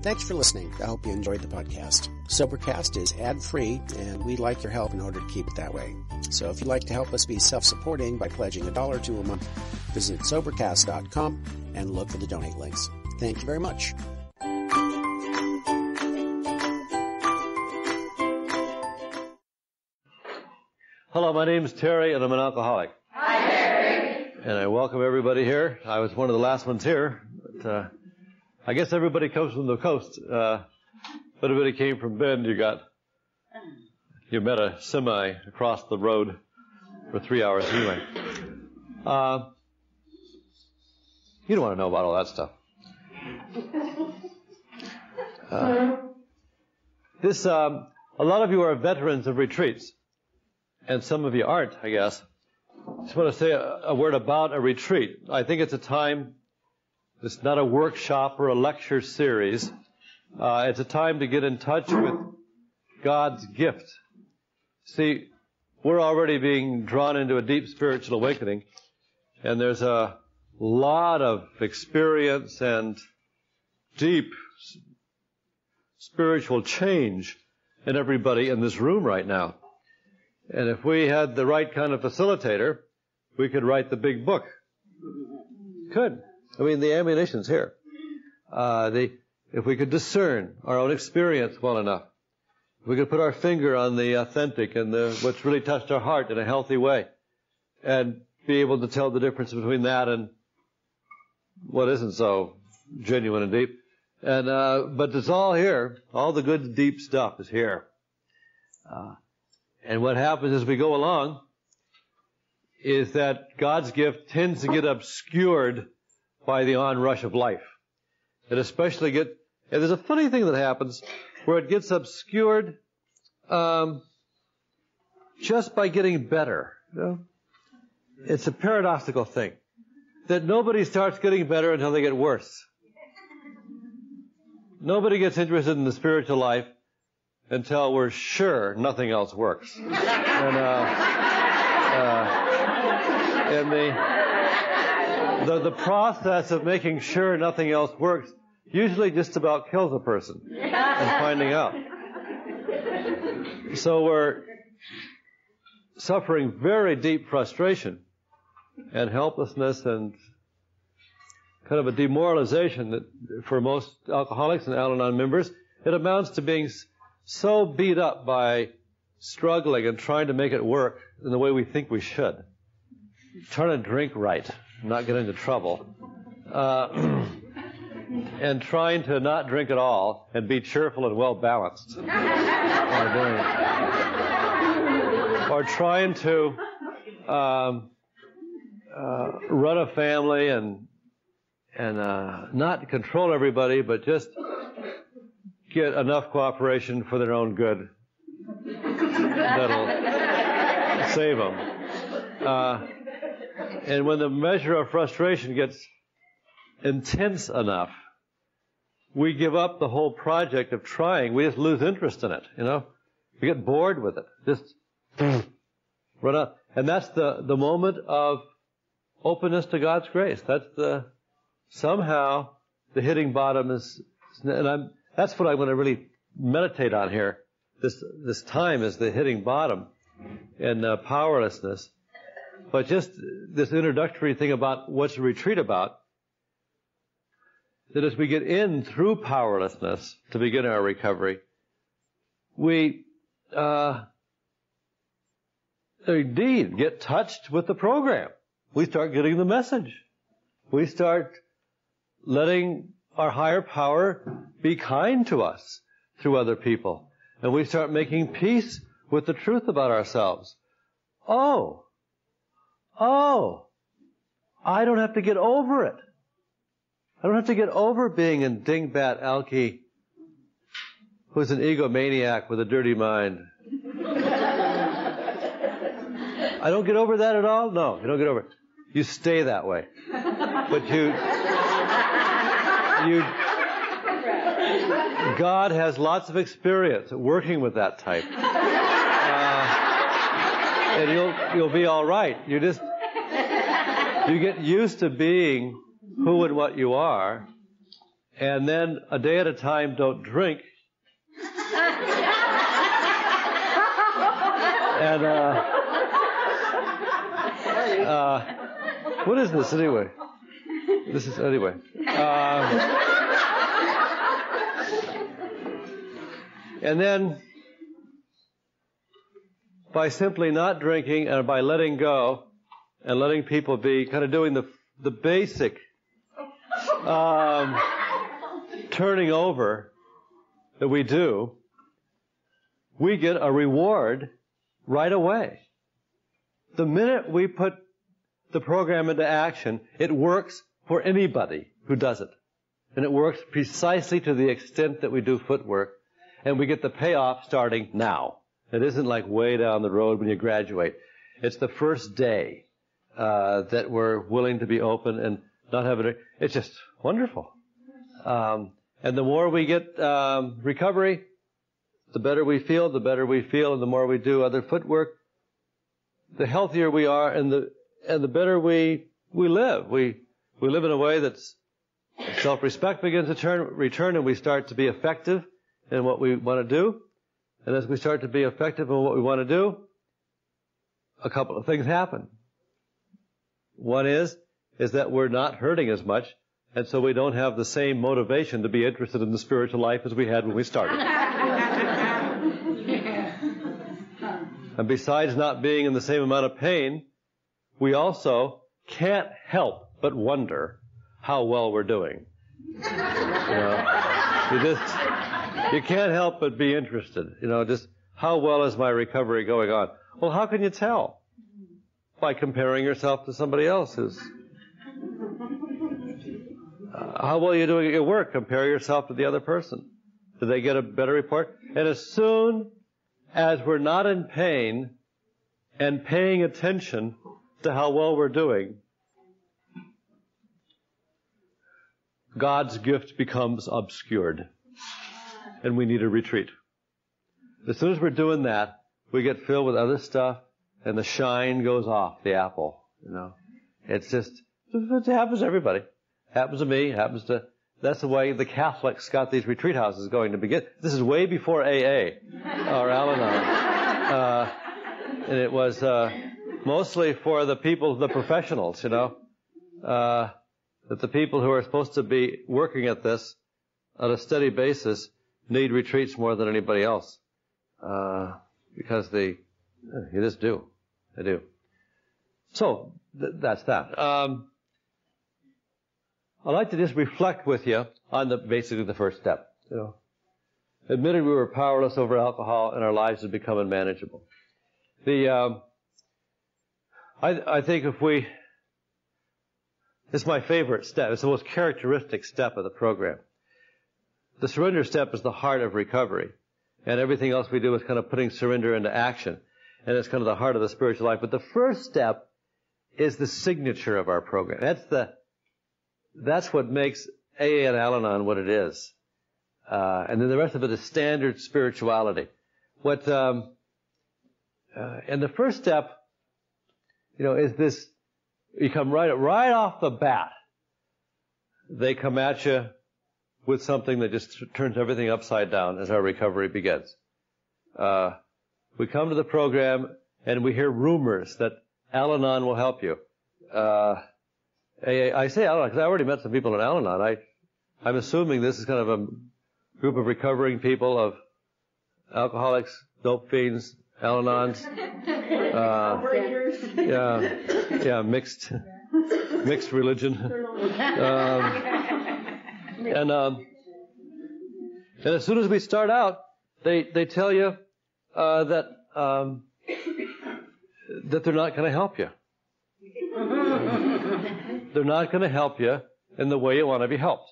Thanks for listening. I hope you enjoyed the podcast. Sobercast is ad-free, and we'd like your help in order to keep it that way. So if you'd like to help us be self-supporting by pledging $1 to a month, visit Sobercast.com and look for the donate links. Thank you very much. Hello, my name is Terry, and I'm an alcoholic. Hi, Terry. And I welcome everybody here. I was one of the last ones here, but I guess everybody comes from the coast. But everybody came from Bend. You met a semi across the road for 3 hours anyway. You don't want to know about all that stuff. A lot of you are veterans of retreats, and some of you aren't, I guess. I just want to say a word about a retreat. I think it's a time. It's not a workshop or a lecture series. It's a time to get in touch with God's gift. See, we're already being drawn into a deep spiritual awakening, and there's a lot of experience and deep spiritual change in everybody in this room right now. And if we had the right kind of facilitator, we could write the big book. Could. I mean, the ammunition's here. If we could discern our own experience well enough, if we could put our finger on the authentic and what's really touched our heart in a healthy way, and be able to tell the difference between that and what isn't so genuine and deep. And but it's all here. All the good, deep stuff is here. And what happens as we go along is that God's gift tends to get obscured by the onrush of life. It especially and there's a funny thing that happens where it gets obscured just by getting better. You know? It's a paradoxical thing that nobody starts getting better until they get worse. Nobody gets interested in the spiritual life until we're sure nothing else works. The process of making sure nothing else works usually just about kills a person in finding out. So we're suffering very deep frustration and helplessness and kind of a demoralization that for most alcoholics and Al-Anon members, it amounts to being so beat up by struggling and trying to make it work in the way we think we should. Trying to drink right, not get into trouble, and trying to not drink at all and be cheerful and well-balanced. Or trying to run a family and not control everybody, but just get enough cooperation for their own good that'll save them. And when the measure of frustration gets intense enough, we give up the whole project of trying. We just lose interest in it, you know. We get bored with it. Just run up. And that's the moment of openness to God's grace. That's somehow the hitting bottom is, that's what I'm going to really meditate on here. This time is the hitting bottom and powerlessness. But just this introductory thing about what's a retreat about, that as we get in through powerlessness to begin our recovery, we indeed get touched with the program. We start getting the message. We start letting our higher power be kind to us through other people. And we start making peace with the truth about ourselves. Oh, I don't have to get over it. I don't have to get over being a dingbat alky who's an egomaniac with a dirty mind. I don't get over that at all? No, you don't get over it. You stay that way. But God has lots of experience working with that type. And you'll be all right. You get used to being who and what you are, and then a day at a time don't drink. And what is this anyway? This is anyway. And then by simply not drinking and by letting go and letting people be, kind of doing the basic turning over that we do, we get a reward right away. The minute we put the program into action, it works for anybody who does it. And it works precisely to the extent that we do footwork. And we get the payoff starting now. It isn't like way down the road when you graduate. It's the first day that we're willing to be open and not have it. It's just wonderful. And the more we get recovery, the better we feel, and the more we do other footwork, the healthier we are, and the better we live. We live in a way that's self-respect begins to return, and we start to be effective in what we want to do. And as we start to be effective in what we want to do, a couple of things happen. One is that we're not hurting as much, and so we don't have the same motivation to be interested in the spiritual life as we had when we started. And besides not being in the same amount of pain, we also can't help but wonder how well we're doing. You can't help but be interested. Just how well is my recovery going on? Well, how can you tell? By comparing yourself to somebody else who's... how well are you doing at your work? Compare yourself to the other person. Do they get a better report? And as soon as we're not in pain and paying attention to how well we're doing, God's gift becomes obscured. And we need a retreat. As soon as we're doing that, we get filled with other stuff, and the shine goes off the apple. It's just, it happens to everybody. It happens to me. It happens to. That's the way the Catholics got these retreat houses going to begin. This is way before AA or Al-Anon, and it was mostly for the people, the professionals. That the people who are supposed to be working at this on a steady basis need retreats more than anybody else, because they just do. They do. So that's that. I'd like to just reflect with you on basically the first step. Admitted we were powerless over alcohol and our lives had become unmanageable. I think if we, it's my favorite step. It's the most characteristic step of the program. The surrender step is the heart of recovery. And everything else we do is kind of putting surrender into action. And it's kind of the heart of the spiritual life. But the first step is the signature of our program. That's what makes AA and Al-Anon what it is. And then the rest of it is standard spirituality. And the first step, is this, you come right off the bat. They come at you with something that just turns everything upside down as our recovery begins. We come to the program and we hear rumors that Al-Anon will help you. I say Al-Anon because I already met some people in Al-Anon. I'm assuming this is kind of a group of recovering people of alcoholics, dope fiends, Al-Anons. Mixed religion. And as soon as we start out, they tell you that they're not going to help you. They're not going to help you in the way you want to be helped.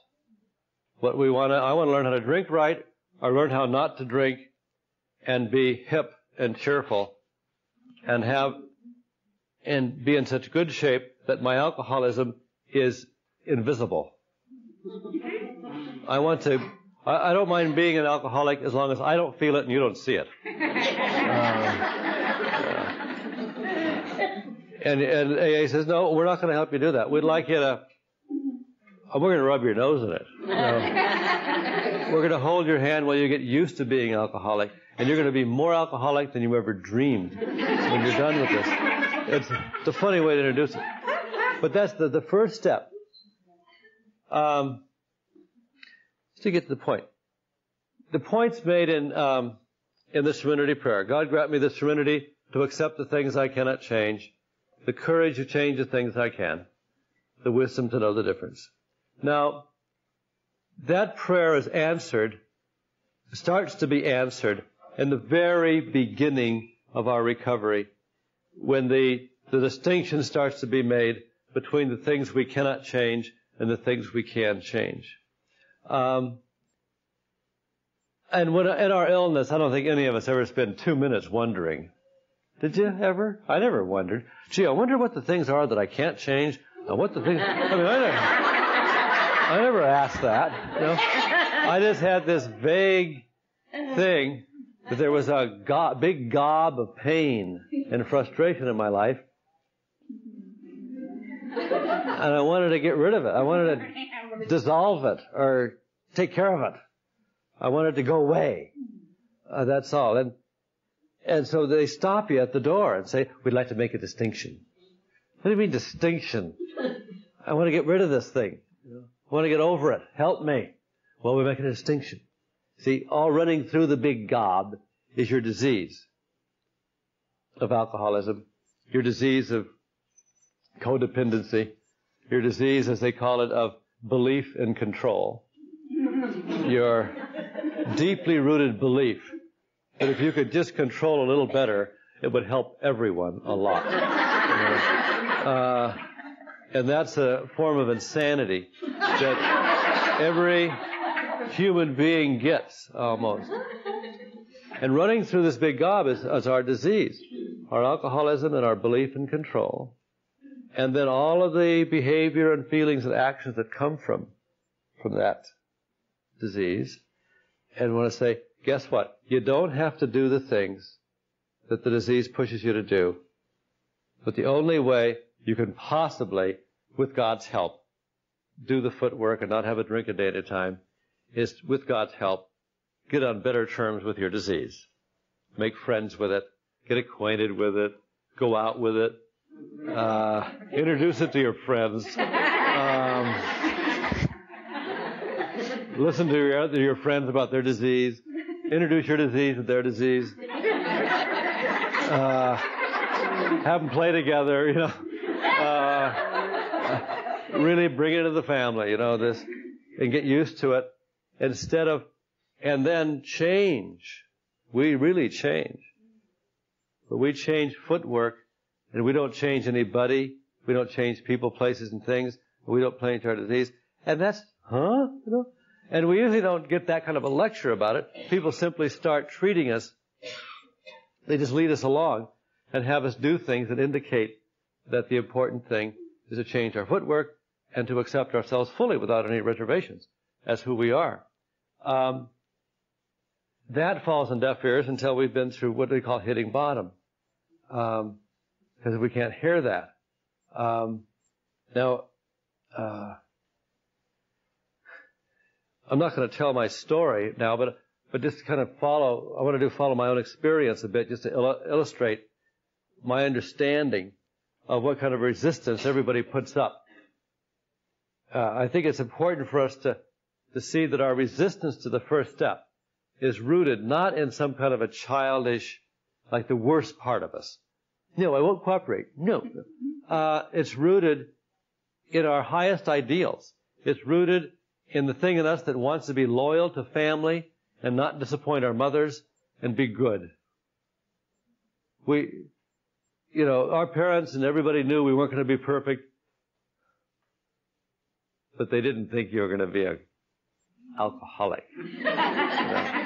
I want to learn how to drink right, or learn how not to drink, and be hip and cheerful, and be in such good shape that my alcoholism is invisible. I don't mind being an alcoholic as long as I don't feel it and you don't see it. And AA says, no, we're not going to help you do that. We'd like you to we're going to rub your nose in it. You know? We're going to hold your hand while you get used to being alcoholic, and you're going to be more alcoholic than you ever dreamed when you're done with this. It's a funny way to introduce it. But that's the first step. Just to get to the point. The point's made in the serenity prayer. God grant me the serenity to accept the things I cannot change, the courage to change the things I can, the wisdom to know the difference. Now, that prayer is answered, starts to be answered in the very beginning of our recovery, when the distinction starts to be made between the things we cannot change and the things we can change. And when, in our illness, I don't think any of us ever spend 2 minutes wondering. Did you ever? I never wondered. Gee, I wonder what the things are that I can't change and what the things... I mean, I never asked that. You know? I just had this vague thing that there was a big gob of pain and frustration in my life. And I wanted to get rid of it. I wanted to dissolve it or take care of it. I wanted it to go away. That's all. And so they stop you at the door and say, we'd like to make a distinction. What do you mean distinction? I want to get rid of this thing. I want to get over it. Help me. Well, we're making a distinction. See, all running through the big gob is your disease of alcoholism, your disease of codependency, your disease, as they call it, of belief and control, your deeply rooted belief that if you could just control a little better, it would help everyone a lot. You know? And that's a form of insanity that every human being gets, almost. And running through this big gob is our disease, our alcoholism and our belief and control, and then all of the behavior and feelings and actions that come from that disease. And I want to say, guess what? You don't have to do the things that the disease pushes you to do. But the only way you can possibly, with God's help, do the footwork and not have a drink a day at a time is, with God's help, get on better terms with your disease. Make friends with it. Get acquainted with it. Go out with it. Introduce it to your friends. Listen to your friends about their disease. Introduce your disease to their disease. Have them play together, you know. Really bring it into the family, you know, this, and get used to it instead of, and then change. We really change. But we change footwork, and we don't change anybody. We don't change people, places, and things. We don't change our disease. And that's, you know? And we usually don't get that kind of a lecture about it. People simply start treating us. They just lead us along and have us do things that indicate that the important thing is to change our footwork and to accept ourselves fully without any reservations as who we are. That falls on deaf ears until we've been through what we call hitting bottom. Because we can't hear that. I'm not going to tell my story now, but just to kind of follow, I want to follow my own experience a bit, just to illustrate my understanding of what kind of resistance everybody puts up. I think it's important for us to see that our resistance to the first step is rooted not in some kind of a childish, like the worst part of us. No, I won't cooperate. No. It's rooted in our highest ideals. It's rooted in the thing in us that wants to be loyal to family and not disappoint our mothers and be good. We, you know, our parents and everybody knew we weren't going to be perfect, but they didn't think you were going to be an alcoholic. You know?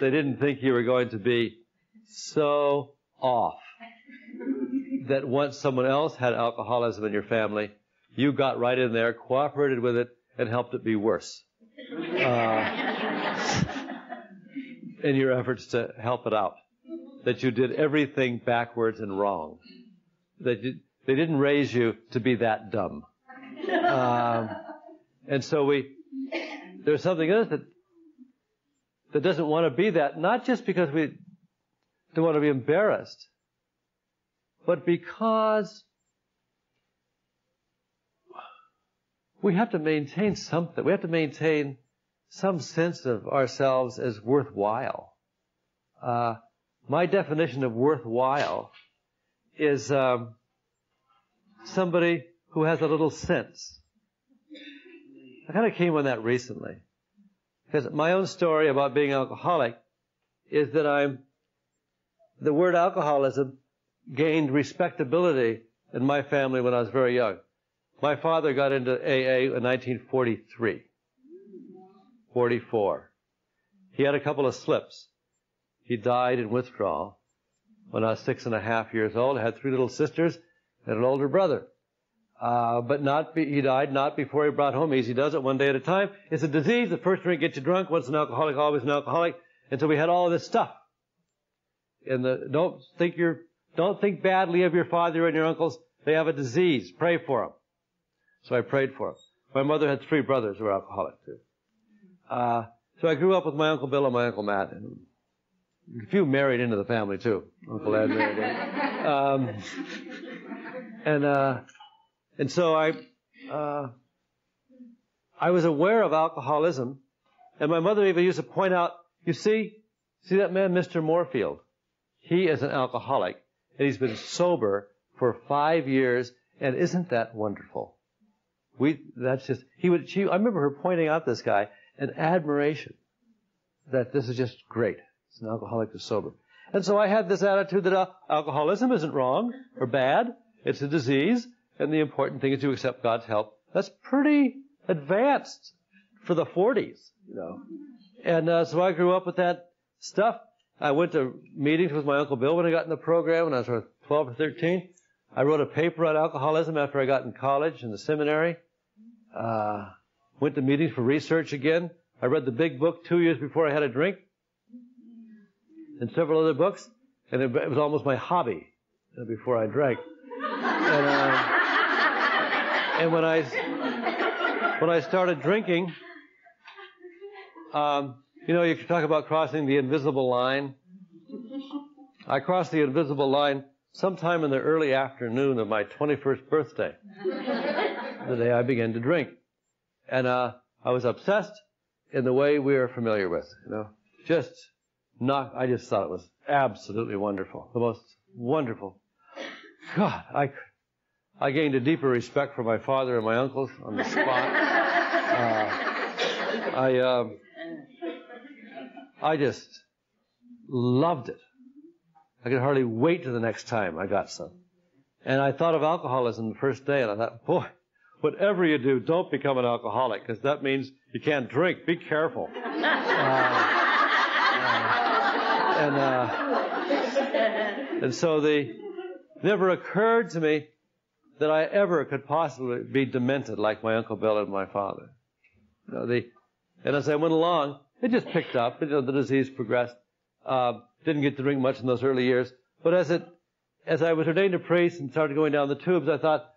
They didn't think you were going to be so off that once someone else had alcoholism in your family, you got right in there, cooperated with it, and helped it be worse in your efforts to help it out, that you did everything backwards and wrong, that they didn't raise you to be that dumb. And so there's something in us that doesn't want to be that, not just because we don't want to be embarrassed, but because we have to maintain something. We have to maintain some sense of ourselves as worthwhile. My definition of worthwhile is somebody who has a little sense. I kind of came on that recently. Because my own story about being an alcoholic is that the word alcoholism gained respectability in my family when I was very young. My father got into AA in 1944. He had a couple of slips. He died in withdrawal when I was 6.5 years old. I had 3 little sisters and an older brother. He died not before he brought home easy does it, one day at a time. It's a disease. The first drink gets you drunk. Once an alcoholic, always an alcoholic. And so we had all of this stuff. And don't think badly of your father and your uncles. They have a disease. Pray for them. So I prayed for them. My mother had 3 brothers who were alcoholic too. So I grew up with my Uncle Bill and my Uncle Matt. And a few married into the family too. Uncle Ed married in. And so I was aware of alcoholism, and my mother even used to point out, you see that man, Mr. Moorfield? He is an alcoholic, and he's been sober for 5 years, and isn't that wonderful? I remember her pointing out this guy in admiration, that this is just great. It's an alcoholic who's sober. And so I had this attitude that alcoholism isn't wrong or bad. It's a disease. And the important thing is to accept God's help. That's pretty advanced for the 40s, you know. And so I grew up with that stuff. I went to meetings with my Uncle Bill when I got in the program when I was sort of 12 or 13. I wrote a paper on alcoholism after I got in college and the seminary. Went to meetings for research again. I read the big book 2 years before I had a drink and several other books. And it was almost my hobby before I drank. And when I started drinking, you can talk about crossing the invisible line. I crossed the invisible line sometime in the early afternoon of my 21st birthday, the day I began to drink. And I was obsessed in the way we are familiar with, you know. I just thought it was absolutely wonderful. The most wonderful. God, I gained a deeper respect for my father and my uncles on the spot. I just loved it. I could hardly wait till the next time I got some. And I thought of alcoholism the first day, and I thought, boy, whatever you do, don't become an alcoholic, because that means you can't drink. Be careful. And so it never occurred to me that I ever could possibly be demented like my Uncle Bill and my father. You know, and as I went along, it just picked up. The disease progressed. Didn't get to drink much in those early years. But as I was ordained a priest and started going down the tubes, I thought,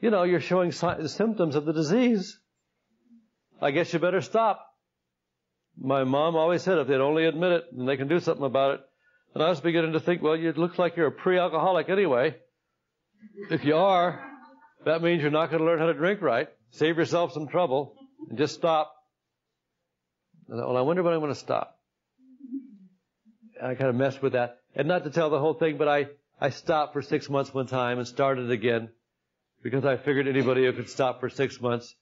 you're showing symptoms of the disease. I guess you better stop. My mom always said if they'd only admit it, then they can do something about it. And I was beginning to think, well, it looks like you're a pre-alcoholic anyway. If you are, that means you're not going to learn how to drink right. Save yourself some trouble and just stop. And I thought, well, I wonder when I'm going to stop. And I kind of messed with that. And not to tell the whole thing, but I stopped for 6 months one time and started again because I figured anybody who could stop for 6 months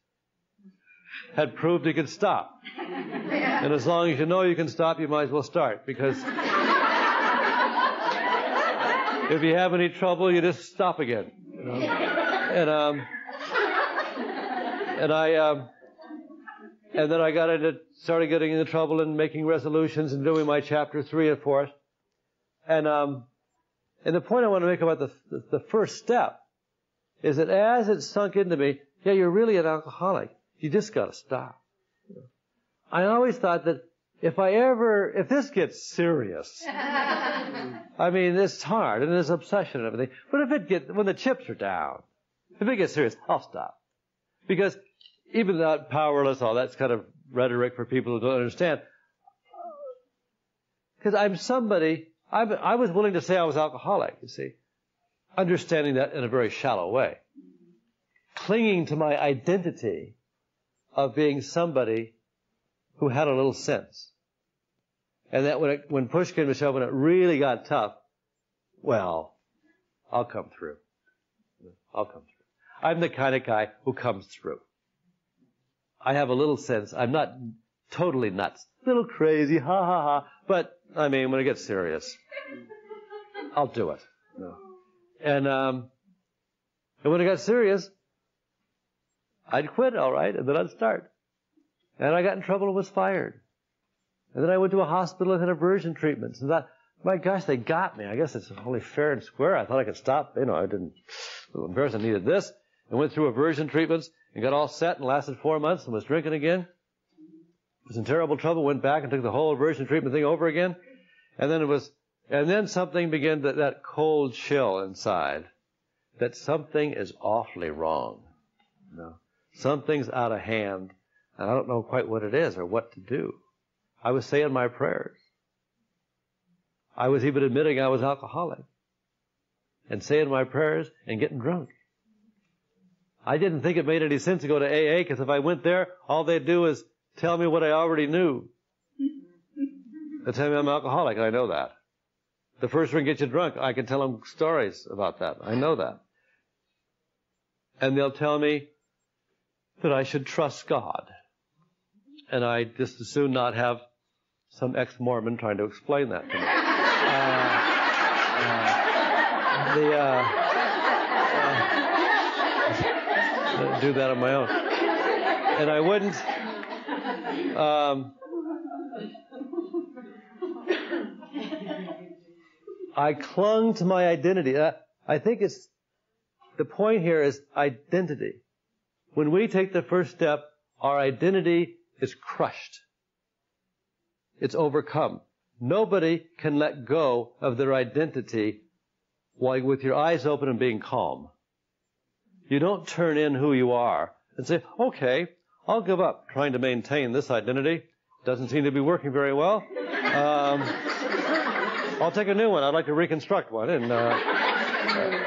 had proved he could stop. And as long as you know you can stop, you might as well start because... if you have any trouble, you just stop again. You know? And then I started getting into trouble and making resolutions and doing my chapter 3 and 4. And the point I want to make about the first step is that as it sunk into me, yeah, you're really an alcoholic. You just got to stop. You know? I always thought that if this gets serious, I mean, it's hard and there's obsession and everything, but when the chips are down, if it gets serious, I'll stop. Because even that powerless, all that's kind of rhetoric for people who don't understand. Because I'm somebody, I was willing to say I was alcoholic, you see. Understanding that in a very shallow way. Clinging to my identity of being somebody who had a little sense. And that when push came to shove, when it really got tough, well, I'll come through. I'll come through. I'm the kind of guy who comes through. I have a little sense. I'm not totally nuts. A little crazy, ha, ha, ha. But, I mean, when it gets serious, I'll do it. No. And when it got serious, I'd quit, all right, and then I'd start. And I got in trouble and was fired. And then I went to a hospital and had aversion treatments. And thought, my gosh, they got me. I guess it's only fair and square. I thought I could stop. You know, I didn't. It was embarrassing. I needed this. And went through aversion treatments and got all set and lasted 4 months and was drinking again. Was in terrible trouble. Went back and took the whole aversion treatment thing over again. And then it was, and then something began, that cold chill inside, that something is awfully wrong. You know? Something's out of hand, and I don't know quite what it is or what to do. I was saying my prayers. I was even admitting I was alcoholic and saying my prayers and getting drunk. I didn't think it made any sense to go to AA, because if I went there, all they'd do is tell me what I already knew. They'd tell me I'm alcoholic, and I know that. The first one gets you drunk, I can tell them stories about that. I know that. And they'll tell me that I should trust God. And I just as soon not have some ex-Mormon trying to explain that to me. Do that on my own. And I wouldn't. I clung to my identity. I think it's, the point here is identity. When we take the first step, our identity is crushed. It's overcome. Nobody can let go of their identity while with your eyes open and being calm. You don't turn in who you are and say, okay, I'll give up trying to maintain this identity. Doesn't seem to be working very well. I'll take a new one. I'd like to reconstruct one and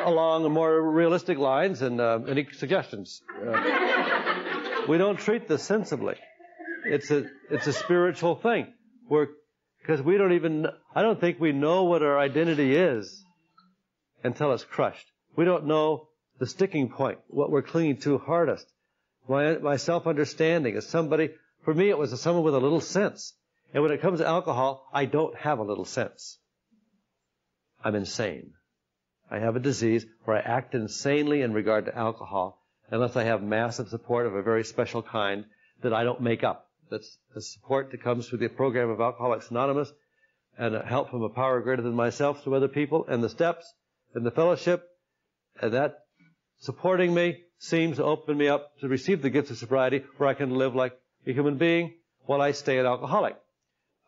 along more realistic lines and any suggestions. We don't treat this sensibly. It's a spiritual thing. Because we don't even, I don't think we know what our identity is until it's crushed. We don't know the sticking point, what we're clinging to hardest. My self-understanding is somebody, for me it was someone with a little sense. And when it comes to alcohol, I don't have a little sense. I'm insane. I have a disease where I act insanely in regard to alcohol unless I have massive support of a very special kind that I don't make up. That's the support that comes through the program of Alcoholics Anonymous and help from a power greater than myself through other people and the steps and the fellowship. And that supporting me seems to open me up to receive the gifts of sobriety where I can live like a human being while I stay an alcoholic.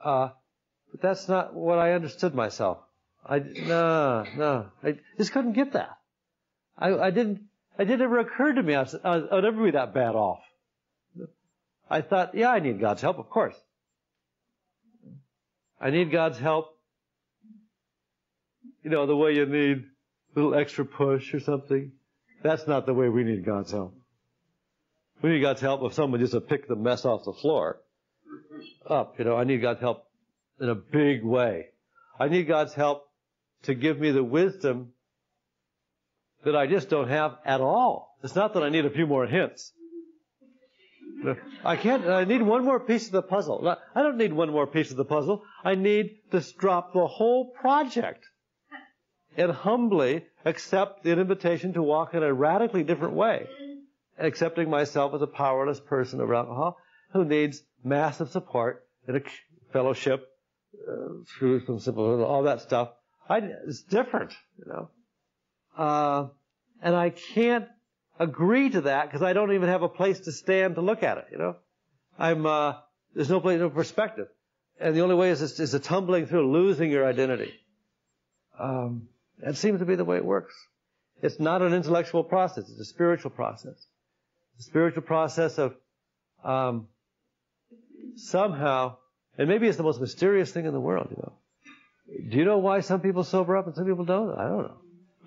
But that's not what I understood myself. I just couldn't get that. It never occurred to me I'd ever be that bad off. I thought, yeah, I need God's help, of course. I need God's help, you know, the way you need a little extra push or something. That's not the way we need God's help. We need God's help if someone just to pick the mess off the floor up. You know, I need God's help in a big way. I need God's help to give me the wisdom that I just don't have at all. It's not that I need a few more hints. I need one more piece of the puzzle. I don't need one more piece of the puzzle. I need to drop the whole project and humbly accept the invitation to walk in a radically different way, accepting myself as a powerless person over alcohol who needs massive support and a fellowship, through some simple, all that stuff. It's different, you know. And I can't agree to that because I don't even have a place to stand to look at it, you know. There's no place, no perspective. And the only way is a tumbling through, losing your identity. That seems to be the way it works. It's not an intellectual process. It's a spiritual process. the spiritual process of somehow, and maybe it's the most mysterious thing in the world, you know. Do you know why some people sober up and some people don't? I don't know.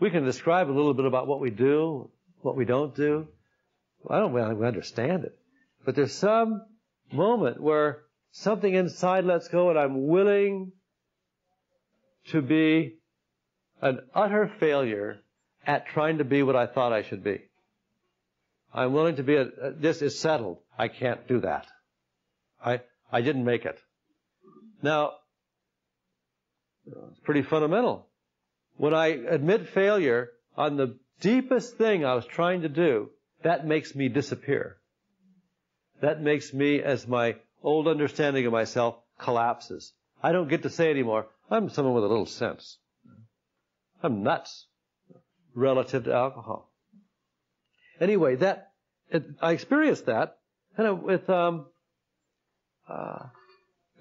We can describe a little bit about what we do, what we don't do. I don't think we understand it. But there's some moment where something inside lets go and I'm willing to be an utter failure at trying to be what I thought I should be. I'm willing to be this is settled. I can't do that. I didn't make it. Now, it's pretty fundamental. When I admit failure on the deepest thing I was trying to do, that makes me disappear. That makes me, as my old understanding of myself collapses. I don't get to say anymore, I'm someone with a little sense. I'm nuts relative to alcohol. Anyway, I experienced that, and with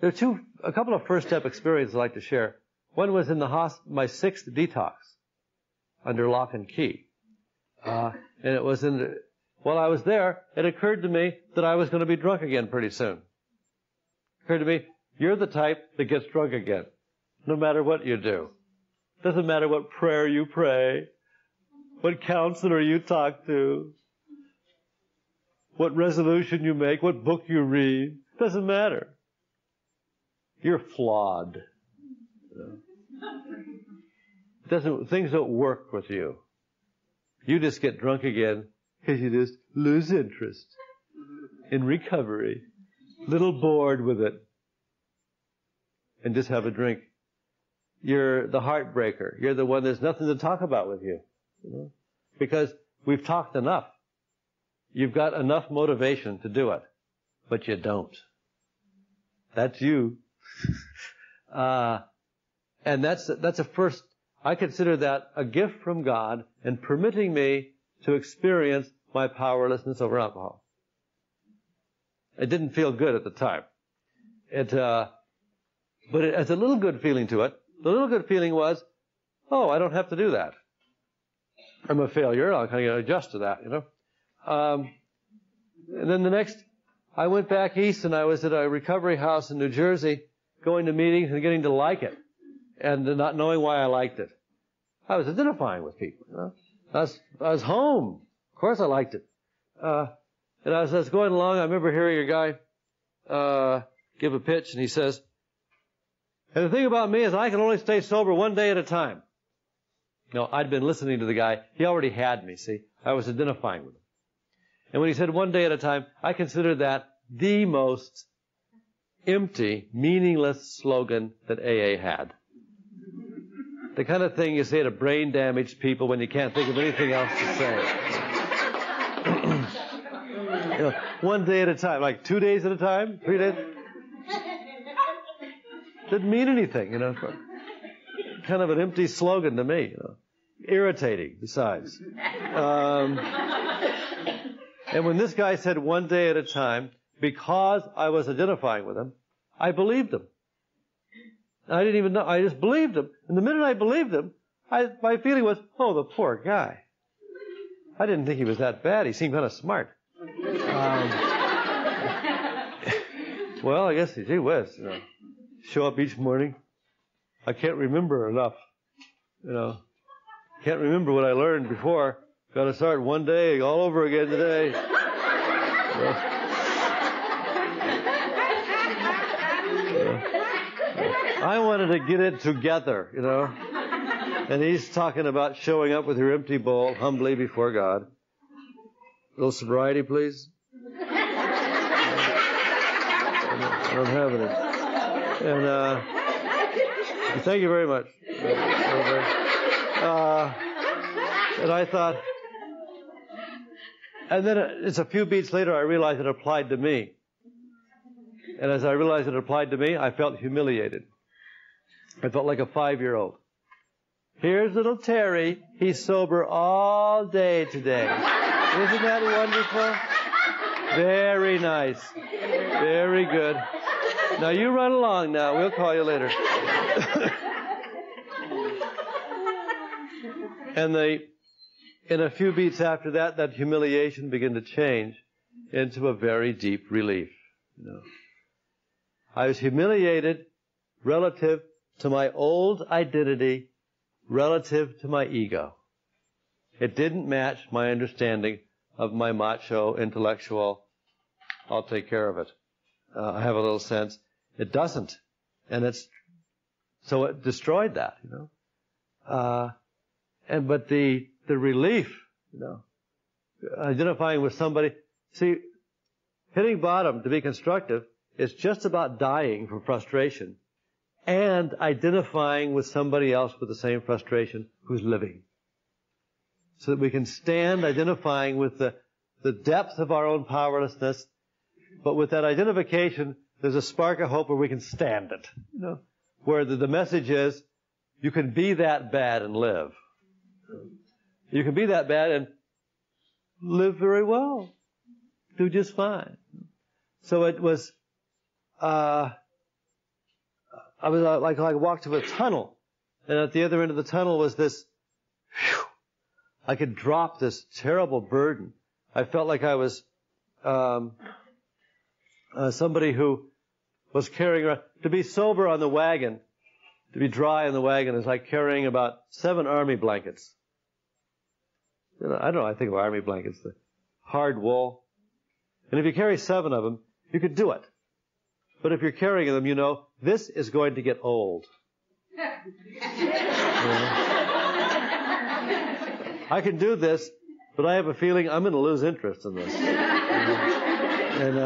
there are a couple of first step experiences I'd like to share. One was in the hospital, my sixth detox under lock and key, and it was while I was there, it occurred to me that I was going to be drunk again pretty soon. It occurred to me, you're the type that gets drunk again, no matter what you do. Doesn't matter what prayer you pray, what counselor you talk to, what resolution you make, what book you read. Doesn't matter. You're flawed. Things don't work with you. You just get drunk again because you just lose interest in recovery, little bored with it, and just have a drink. You're the heartbreaker. You're the one there's nothing to talk about with you, you know? Because we've talked enough. You've got enough motivation to do it, but you don't. That's you. And that's a first. I consider that a gift from God and permitting me to experience my powerlessness over alcohol. It didn't feel good at the time. But it has a little good feeling to it. The little good feeling was, oh, I don't have to do that. I'm a failure. I'll kind of adjust to that, you know. And then the next, I went back east and I was at a recovery house in New Jersey, going to meetings and getting to like it, and not knowing why I liked it. I was identifying with people. You know? I was home. Of course I liked it. And as I was going along, I remember hearing a guy give a pitch, and he says, and the thing about me is I can only stay sober one day at a time. No, I'd been listening to the guy. He already had me, see. I was identifying with him. And when he said one day at a time, I considered that the most empty, meaningless slogan that AA had. The kind of thing you say to brain damaged people when you can't think of anything else to say. You know, one day at a time, like 2 days at a time, 3 days. Didn't mean anything, you know. Kind of an empty slogan to me, you know. Irritating, besides. And when this guy said one day at a time, because I was identifying with him, I believed him. I didn't even know. I just believed him. And the minute I believed him, my feeling was, oh, the poor guy. I didn't think he was that bad. He seemed kind of smart. Well, I guess he was, you know. Show up each morning. I can't remember enough, you know. Can't remember what I learned before. Got to start one day all over again today. You know. I wanted to get it together, you know. And he's talking about showing up with your empty bowl humbly before God. A little sobriety, please. I don't have any. And thank you very much. And I thought, and then it's a few beats later I realized it applied to me. And as I realized it applied to me, I felt humiliated. I felt like a 5-year-old. Here's little Terry. He's sober all day today. Isn't that wonderful? Very nice. Very good. Now you run along now. We'll call you later. And in a few beats after that, that humiliation began to change into a very deep relief. You know, I was humiliated relative to my old identity, relative to my ego. It didn't match my understanding of my macho, intellectual, I'll take care of it. I have a little sense. It doesn't. And it's, so it destroyed that, you know. But the relief, you know, identifying with somebody. See, hitting bottom, to be constructive, is just about dying from frustration and identifying with somebody else with the same frustration who's living. So that we can stand identifying with the depth of our own powerlessness, but with that identification, there's a spark of hope where we can stand it. You know, where the message is, you can be that bad and live. You can be that bad and live very well. Do just fine. So it was, I was like I walked through a tunnel, and at the other end of the tunnel was this, whew, I could drop this terrible burden. I felt like I was somebody who was carrying around. To be sober on the wagon, to be dry on the wagon, is like carrying about 7 army blankets. You know, I don't know, I think of army blankets, the hard wool. And if you carry 7 of them, you could do it. But if you're carrying them, you know, this is going to get old. You know? I can do this, but I have a feeling I'm going to lose interest in this. And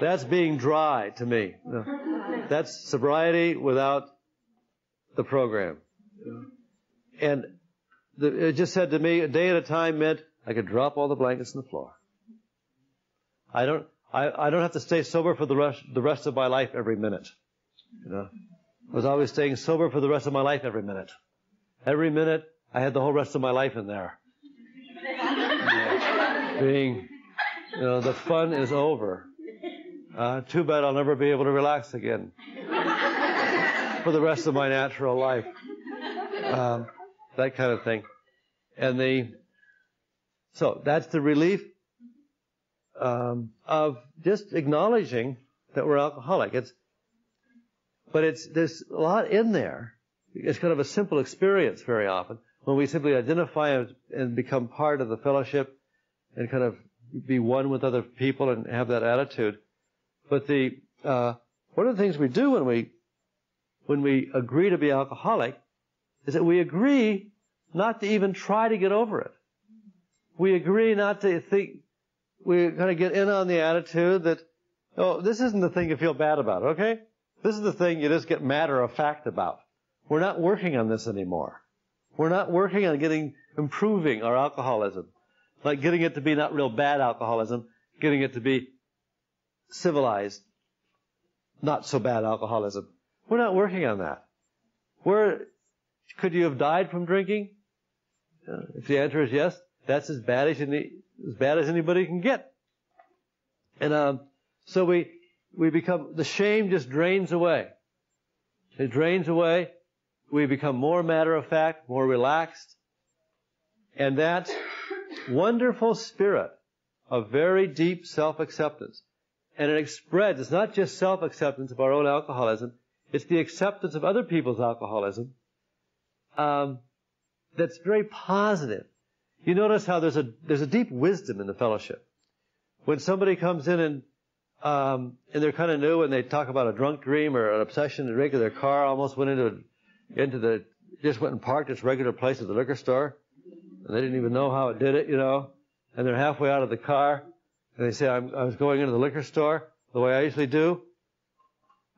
that's being dry to me. That's sobriety without the program. And it just said to me, a day at a time meant I could drop all the blankets on the floor. I don't have to stay sober for the rest of my life every minute. You know, I was always staying sober for the rest of my life every minute. Every minute, I had the whole rest of my life in there. Being, you know, the fun is over. Too bad I'll never be able to relax again for the rest of my natural life. That kind of thing. And so that's the relief of just acknowledging that we're alcoholic. There's a lot in there. It's kind of a simple experience very often when we simply identify and become part of the fellowship and kind of be one with other people and have that attitude. But one of the things we do when we agree to be alcoholic is that we agree not to even try to get over it. We agree not to think, we kind of get in on the attitude that, oh, this isn't the thing you feel bad about, okay? This is the thing you just get matter of fact about. We're not working on this anymore. We're not working on improving our alcoholism. Like getting it to be not real bad alcoholism, getting it to be civilized, not so bad alcoholism. We're not working on that. Could you have died from drinking? If the answer is yes, that's as bad as anybody can get. And so we become, the shame just drains away. It drains away. We become more matter-of-fact, more relaxed. And that wonderful spirit of very deep self-acceptance. And it spreads. It's not just self-acceptance of our own alcoholism. It's the acceptance of other people's alcoholism that's very positive. You notice how there's a deep wisdom in the fellowship. When somebody comes in and they're kind of new and they talk about a drunk dream or an obsession to drink, or their car almost went just went and parked its regular place at the liquor store, and they didn't even know how it did it, you know, and they're halfway out of the car and they say, I was going into the liquor store the way I usually do,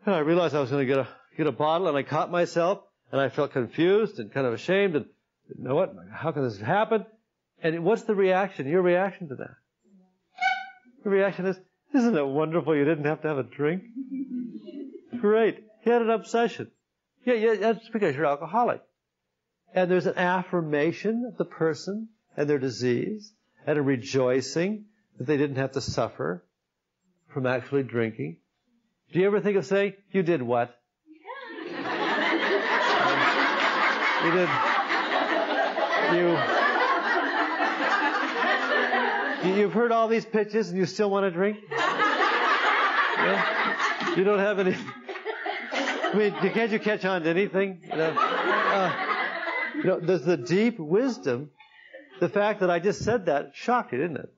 and I realized I was going to get a bottle, and I caught myself and I felt confused and kind of ashamed, and you know what, how can this happen? And what's the reaction, your reaction to that? Your reaction is, isn't it wonderful you didn't have to have a drink? Great. You had an obsession. Yeah, that's because you're alcoholic. And there's an affirmation of the person and their disease, and a rejoicing that they didn't have to suffer from actually drinking. Do you ever think of saying, you did what? You did You've heard all these pitches and you still want to drink? Yeah? You don't have any... I mean, can't you catch on to anything? There's the deep wisdom. The fact that I just said that shocked you, didn't it?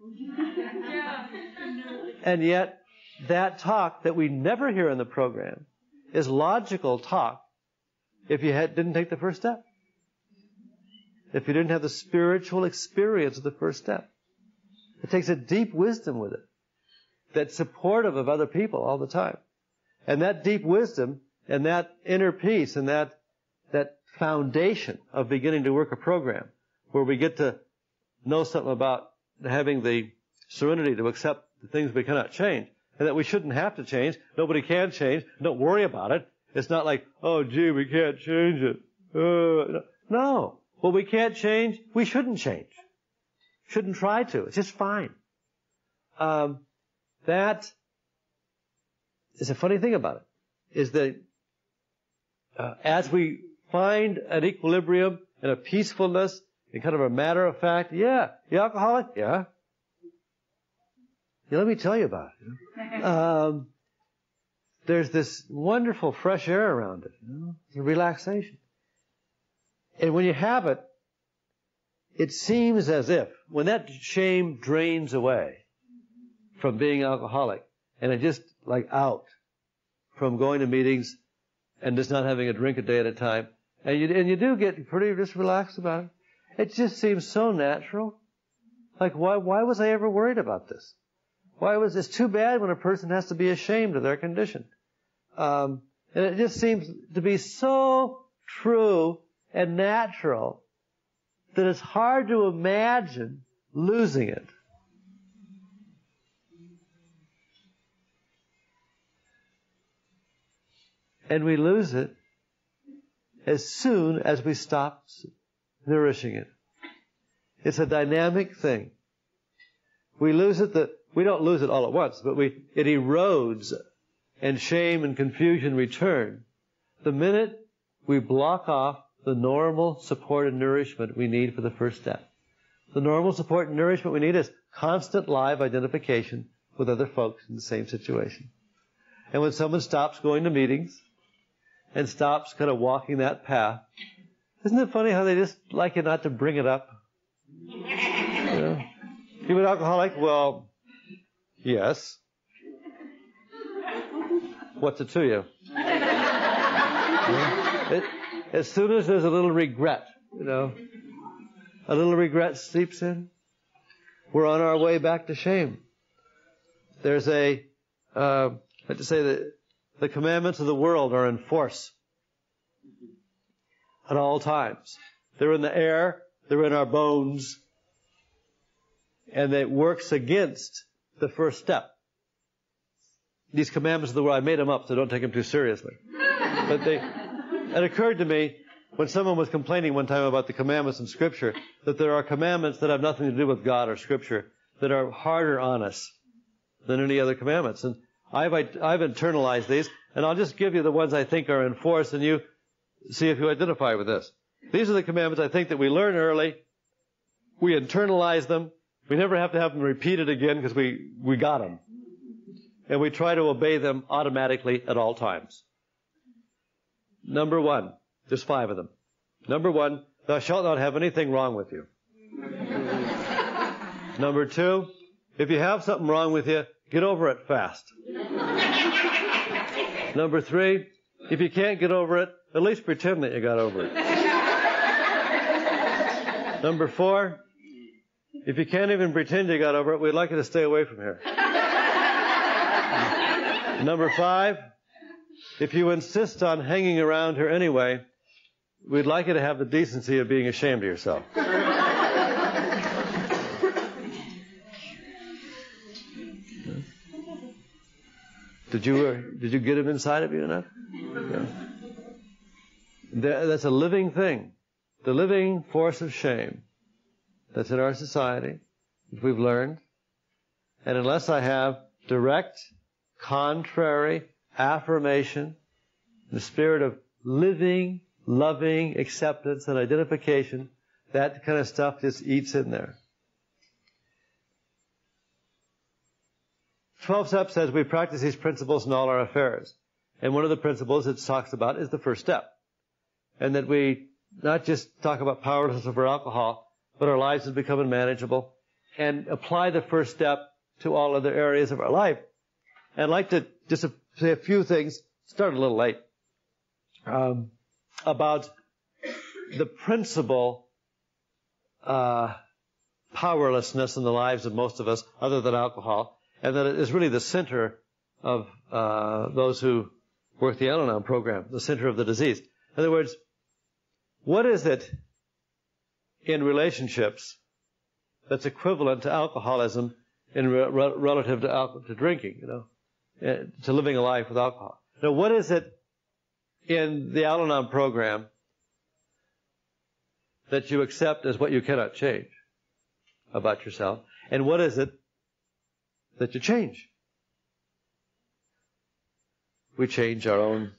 And yet, that talk that we never hear in the program is logical talk if you didn't take the first step. If you didn't have the spiritual experience of the first step. It takes a deep wisdom with it that's supportive of other people all the time. And that deep wisdom and that inner peace and that foundation of beginning to work a program where we get to know something about having the serenity to accept the things we cannot change and that we shouldn't have to change. Nobody can change. Don't worry about it. It's not like, oh, gee, we can't change it. No. What we can't change, we shouldn't change. Shouldn't try to. It's just fine. That is a funny thing about it, is that as we find an equilibrium and a peacefulness and kind of a matter of fact, yeah, the alcoholic, yeah, let me tell you about it. There's this wonderful fresh air around it, it's a relaxation. And when you have it, it seems as if when that shame drains away from being alcoholic and it just like out from going to meetings and just not having a drink a day at a time, and you do get pretty just relaxed about it. It just seems so natural. Like why was I ever worried about this? Why was it's too bad when a person has to be ashamed of their condition? And it just seems to be so true and natural that it's hard to imagine losing it. And we lose it as soon as we stop nourishing it. It's a dynamic thing. We lose it, we don't lose it all at once, but it erodes and shame and confusion return. The minute we block off the normal support and nourishment we need for the first step. The normal support and nourishment we need is constant live identification with other folks in the same situation. And when someone stops going to meetings and stops kind of walking that path, isn't it funny how they just like you not to bring it up? You know? You're an alcoholic? Well, yes. What's it to you? As soon as there's a little regret, a little regret seeps in, we're on our way back to shame. There's I have to say that the commandments of the world are in force at all times. They're in the air, they're in our bones, and it works against the first step. These commandments of the world, I made them up, so don't take them too seriously. But it occurred to me when someone was complaining one time about the commandments in Scripture that there are commandments that have nothing to do with God or Scripture that are harder on us than any other commandments. And I've internalized these, and I'll just give you the ones I think are in force, and you see if you identify with this. These are the commandments I think that we learn early. We internalize them. We never have to have them repeated again because we got them. And we try to obey them automatically at all times. Number one, there's 5 of them. Number one, thou shalt not have anything wrong with you. Number 2, if you have something wrong with you, get over it fast. Number 3, if you can't get over it, at least pretend that you got over it. Number 4, if you can't even pretend you got over it, we'd like you to stay away from here. Number 5, if you insist on hanging around her anyway, we'd like you to have the decency of being ashamed of yourself. Did you get him inside of you enough? Yeah. That's a living thing. The living force of shame that's in our society, that we've learned. And unless I have direct, contrary affirmation, the spirit of living, loving acceptance and identification that kind of stuff just eats in there. 12-step says we practice these principles in all our affairs. And one of the principles it talks about is the first step. And that we not just talk about powerlessness over alcohol, but our lives is becoming manageable, and apply the first step to all other areas of our life. And I'd like to just say a few things, start a little late, about the principle powerlessness in the lives of most of us other than alcohol, and that it is really the center of those who work the Al-Anon program, the center of the disease. In other words, what is it in relationships that's equivalent to alcoholism in relative to drinking, to living a life with alcohol? Now, what is it in the Al-Anon program that you accept as what you cannot change about yourself? And what is it that you change? We change our own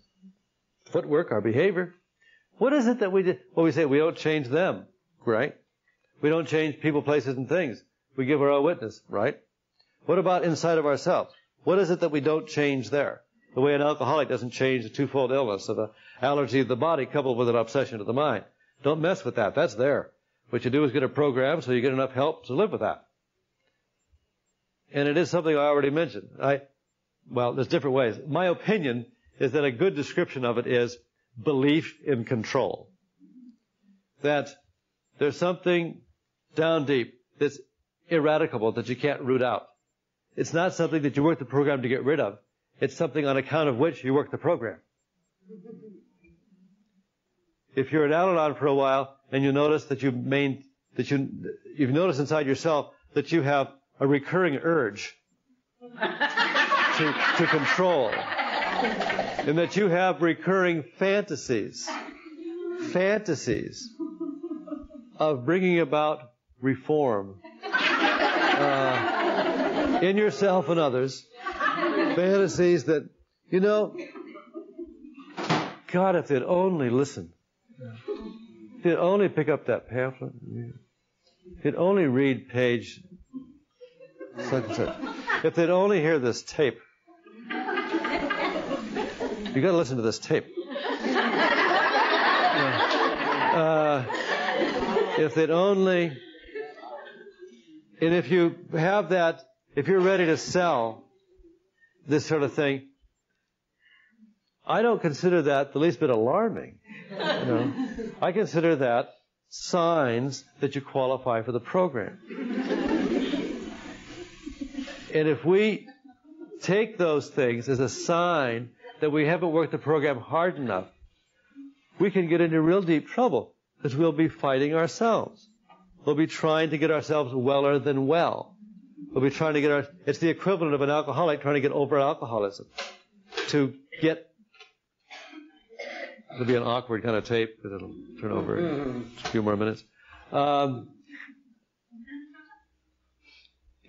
footwork, our behavior. What is it that we do? Well, we say we don't change them, right? We don't change people, places, and things. We give our own witness, right? What about inside of ourselves? What is it that we don't change there? The way an alcoholic doesn't change the twofold illness of an allergy of the body coupled with an obsession of the mind. Don't mess with that. That's there. What you do is get a program so you get enough help to live with that. And it is something I already mentioned. Well, there's different ways. My opinion is that a good description of it is belief in control. That there's something down deep that's ineradicable that you can't root out. It's not something that you work the program to get rid of. It's something on account of which you work the program. If you're at Al-Anon for a while and you notice that you've noticed inside yourself that you have a recurring urge to control, and that you have recurring fantasies of bringing about reform in yourself and others, fantasies that, God, if they'd only listen. If you'd only pick up that pamphlet, if you'd only read page such and such, if they'd only hear this tape, you got to listen to this tape. If they'd only, and if you have that, if you're ready to sell this sort of thing, I don't consider that the least bit alarming. I consider that signs that you qualify for the program. And if we take those things as a sign that we haven't worked the program hard enough, we can get into real deep trouble because we'll be fighting ourselves. We'll be trying to get ourselves weller than well. We'll be trying to get it's the equivalent of an alcoholic trying to get over alcoholism, to get. It'll be an awkward kind of tape, but it'll turn over in a few more minutes.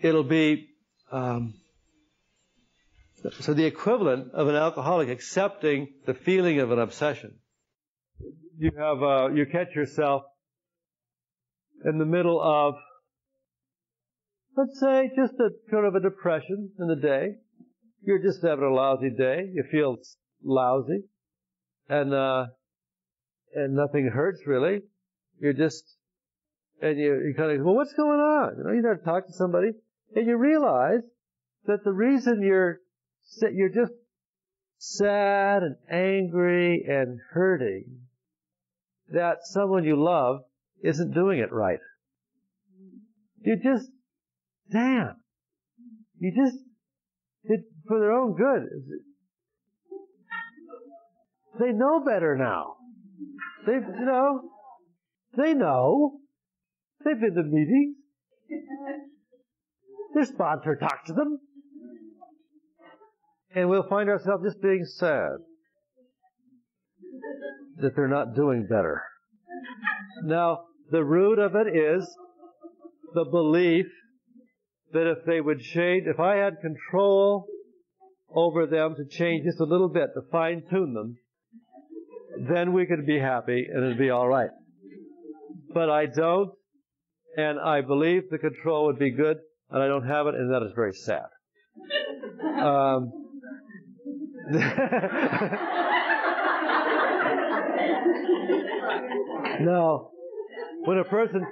It'll be so the equivalent of an alcoholic accepting the feeling of an obsession. You have you catch yourself in the middle of, let's say, just a sort of a depression in the day. You're just having a lousy day. You feel lousy. And nothing hurts really. You're just, and you kind of, well, what's going on? You start to talk to somebody, and you realize that the reason you're just sad and angry and hurting, that someone you love isn't doing it right. It for their own good. They know better now. They know. They've been to meetings. Their sponsor talked to them. And we'll find ourselves just being sad that they're not doing better. Now, the root of it is the belief that if they would change, if I had control over them to change just a little bit, to fine-tune them, then we could be happy and it'd be all right. but I don't, and I believe the control would be good, and I don't have it, and that is very sad. No. When a person,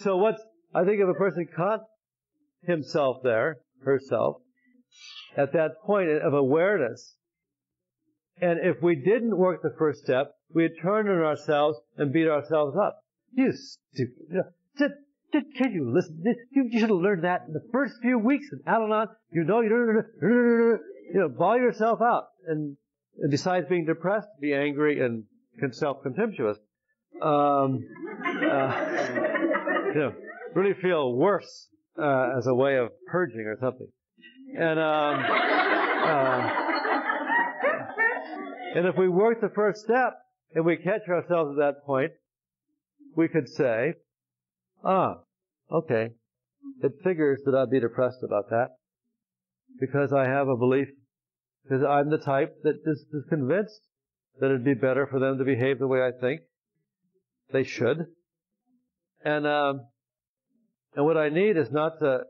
so what's, I think if a person caught himself there, herself, at that point of awareness, and if we didn't work the first step, we'd turn on ourselves and beat ourselves up. You stupid, can you listen? You should have learned that in the first few weeks in Al-Anon. You don't, bawl yourself out. And besides being depressed, be angry and self-contemptuous. Really feel worse as a way of purging or something. And if we work the first step and we catch ourselves at that point, we could say, ah, okay, it figures that I'd be depressed about that because I have a belief, because I'm the type that is convinced that it'd be better for them to behave the way I think they should. And what I need is not to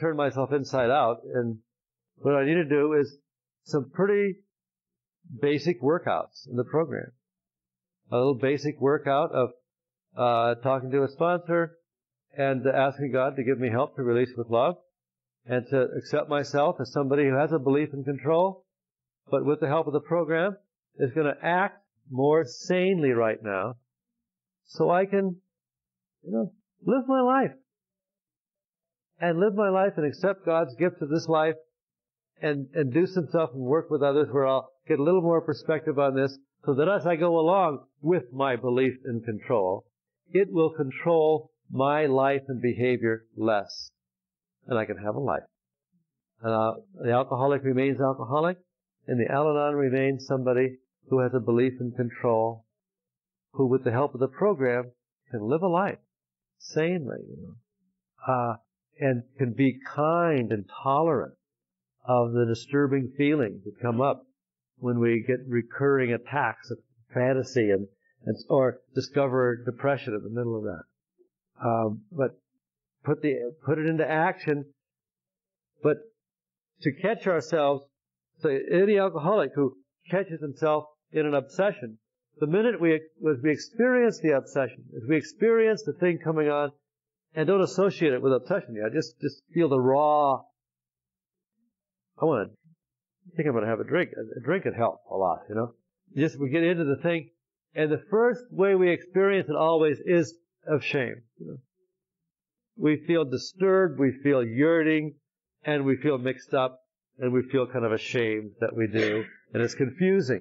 turn myself inside out, and what I need to do is some pretty basic workouts in the program. A little basic workout of talking to a sponsor and asking God to give me help to release with love and to accept myself as somebody who has a belief in control, but with the help of the program is going to act more sanely right now so I can, live my life. And live my life and accept God's gift of this life and do some stuff and work with others where I'll get a little more perspective on this so that as I go along with my belief in control, it will control my life and behavior less. And I can have a life. The alcoholic remains alcoholic, and the Al-Anon remains somebody who has a belief in control, who with the help of the program can live a life sanely, and can be kind and tolerant of the disturbing feelings that come up when we get recurring attacks of fantasy or discover depression in the middle of that. But put it into action. But to catch ourselves, so any alcoholic who catches himself in an obsession, the minute we experience the obsession, if we experience the thing coming on, and don't associate it with obsession yet. Just feel the raw. I think I'm going to have a drink. A drink would help a lot, We get into the thing, and the first way we experience it always is of shame. We feel disturbed, we feel yearning, and we feel mixed up, and we feel kind of ashamed that we do, and it's confusing.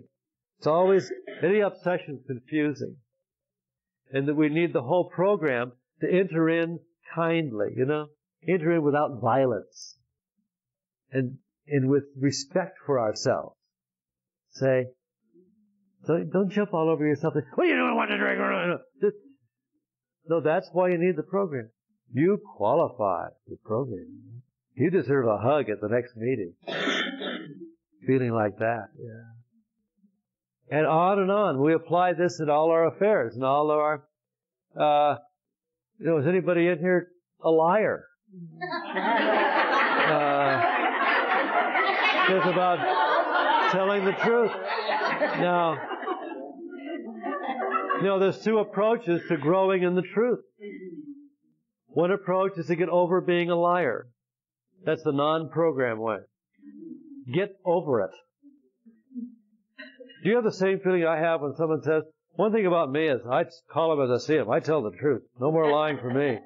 It's always, any obsession is confusing. And that we need the whole program to enter in kindly, enter in without violence and with respect for ourselves. Say, don't jump all over yourself. Well, you don't want to drink. No, that's why you need the program. You qualify for the program. You deserve a hug at the next meeting. Feeling like that, yeah. And on, we apply this in all our affairs, in all our, is anybody in here a liar? Just about telling the truth. Now, there's two approaches to growing in the truth. One approach is to get over being a liar. That's the non-program way. Get over it. Do you have the same feeling I have when someone says, one thing about me is I call him as I see him. I tell the truth. No more lying for me.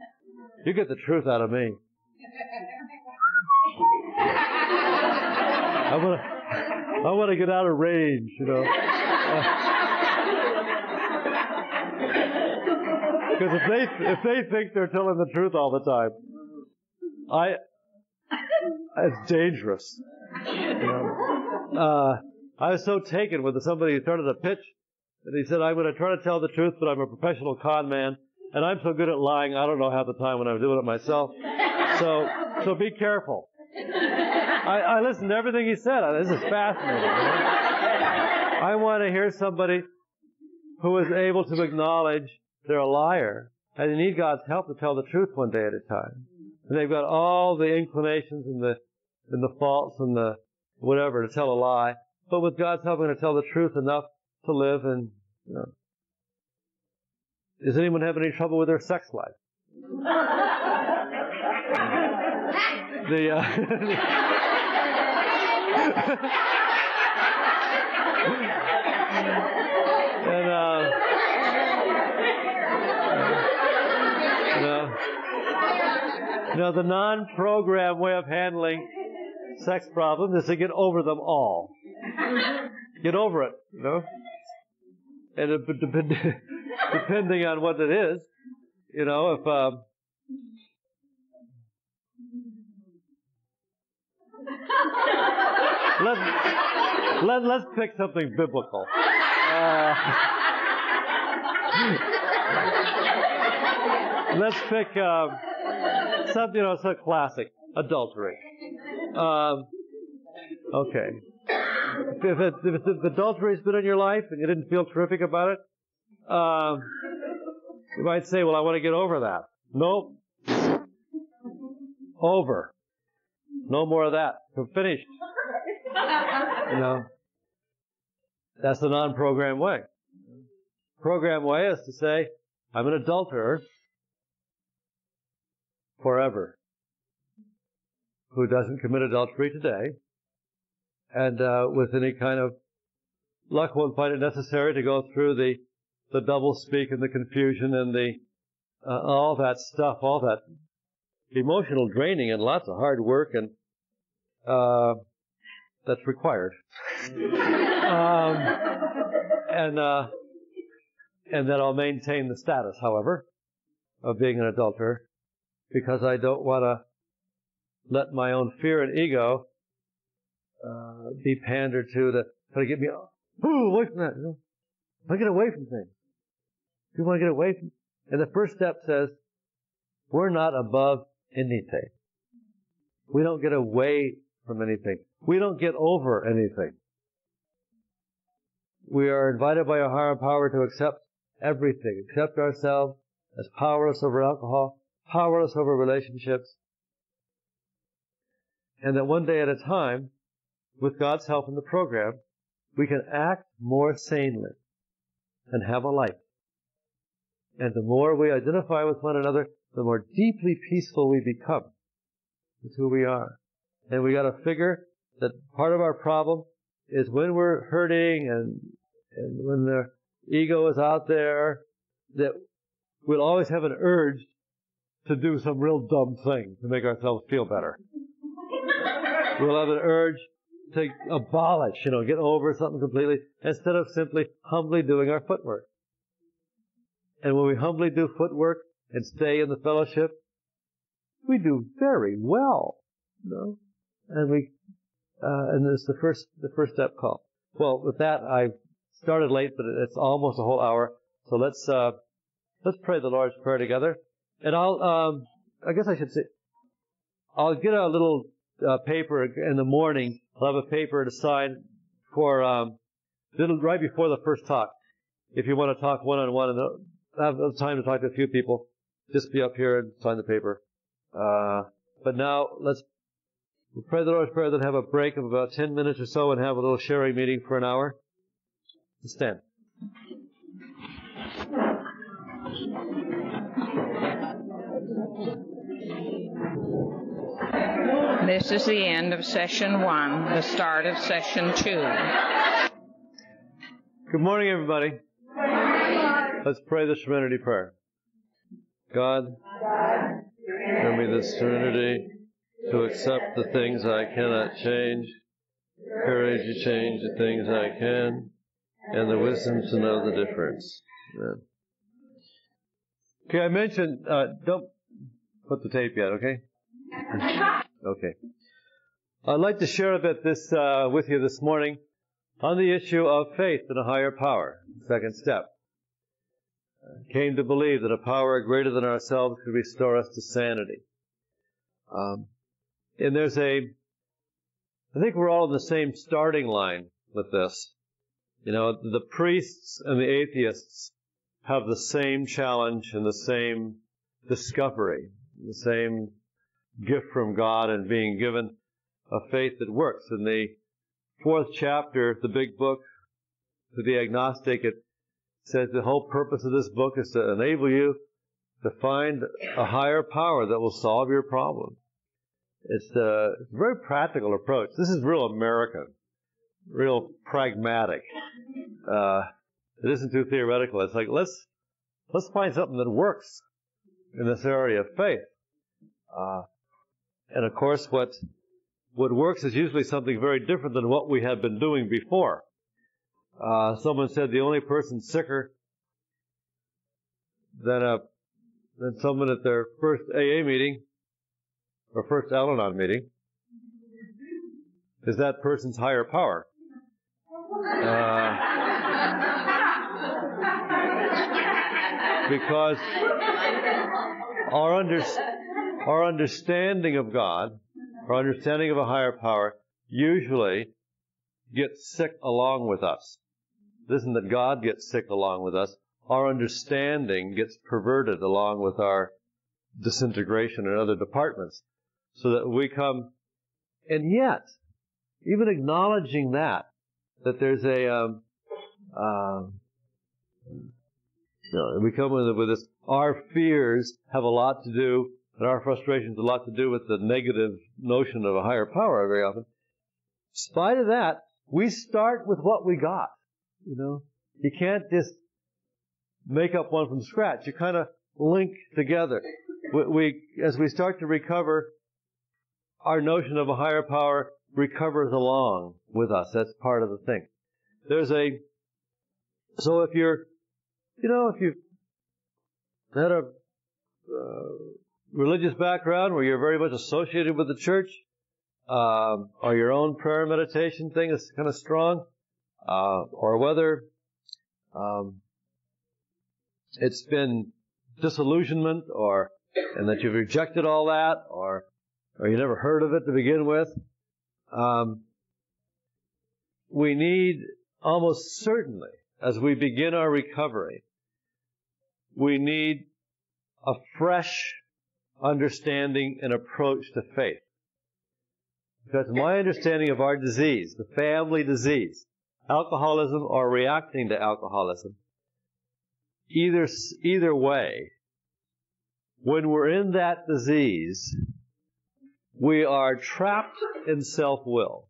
You get the truth out of me. I want to get out of range, Because if they think they're telling the truth all the time, it's dangerous. I was so taken with somebody who started a pitch. And he said, I'm going to try to tell the truth, but I'm a professional con man, and I'm so good at lying, I don't know half the time when I'm doing it myself. So be careful. I listened to everything he said. This is fascinating. I want to hear somebody who is able to acknowledge they're a liar And they need God's help to tell the truth one day at a time. And they've got all the inclinations and the faults and the whatever to tell a lie. But with God's help, we're going to tell the truth enough to live and, you know. Does anyone have any trouble with their sex life? The non-program way of handling sex problems is to get over them all. Get over it, you know? And depending on what it is, you know, if... let's pick something biblical. Let's pick something, you know, so classic, adultery. Okay. If adultery's been in your life and you didn't feel terrific about it, you might say, well, I want to get over that. Nope. Over. No more of that. We're finished. You know, that's the non-program way. Program way is to say, I'm an adulterer forever who doesn't commit adultery today. And with any kind of luck, won't find it necessary to go through the double speak and the confusion and the all that stuff, all that emotional draining and lots of hard work and that's required. And that I'll maintain the status, however, of being an adulterer, because I don't want to let my own fear and ego be pandered to try to get me away from that. You know? I want to get away from things. You want to get away from. And the first step says, we're not above anything. We don't get away from anything. We don't get over anything. We are invited by a higher power to accept everything, accept ourselves as powerless over alcohol, powerless over relationships, and that one day at a time, with God's help in the program, we can act more sanely and have a life. And the more we identify with one another, the more deeply peaceful we become with who we are. And we got to figure that part of our problem is when we're hurting and when the ego is out there, that we'll always have an urge to do some real dumb thing to make ourselves feel better. We'll have an urge to abolish, you know, get over something completely, instead of simply humbly doing our footwork. And when we humbly do footwork and stay in the fellowship, we do very well, you know. And we, and it's the first step call. Well, with that, I started late, but it's almost a whole hour. So let's pray the Lord's Prayer together. And I'll get a little paper in the morning. I'll have a paper to sign for right before the first talk. If you want to talk one-on-one and have time to talk to a few people, just be up here and sign the paper. But now we'll pray the Lord's Prayer, then have a break of about 10 minutes or so and have a little sharing meeting for an hour. Let's stand. This is the end of session 1, the start of session 2. Good morning, everybody. Good morning. Let's pray the Serenity Prayer. God, give me the serenity to accept the things I cannot change, courage to change the things I can, and the wisdom to know the difference. Amen. Okay, I mentioned, don't put the tape yet, okay? Okay. I'd like to share a bit with you this morning on the issue of faith in a higher power, second step. Came to believe that a power greater than ourselves could restore us to sanity. And I think we're all in the same starting line with this. You know, the priests and the atheists have the same challenge and the same discovery, the same gift from God and being given a faith that works. In the fourth chapter, the big book, to the agnostic, it says the whole purpose of this book is to enable you to find a higher power that will solve your problem. It's a very practical approach. This is real American, real pragmatic. It isn't too theoretical. It's like, let's find something that works in this area of faith. And of course, what works is usually something very different than what we have been doing before. Someone said the only person sicker than someone at their first AA meeting or first Al-Anon meeting is that person's higher power. Because our understanding of God, our understanding of a higher power, usually gets sick along with us. It isn't that God gets sick along with us. Our understanding gets perverted along with our disintegration in other departments, so that we come, and yet, even acknowledging that there's a, we come with this, our fears have a lot to do, and our frustrations a lot to do with the negative notion of a higher power very often. In spite of that, we start with what we got, you know. You can't just make up one from scratch. You kind of link together. We, as we start to recover, our notion of a higher power recovers along with us. That's part of the thing. So if you're, you know, if you've had a religious background where you're very much associated with the church, or your own prayer meditation thing is kind of strong, or whether it's been disillusionment, and that you've rejected all that, or you never heard of it to begin with, we need almost certainly, as we begin our recovery, we need a fresh understanding and approach to faith. Because my understanding of our disease, the family disease, alcoholism or reacting to alcoholism, either way, when we're in that disease, we are trapped in self-will.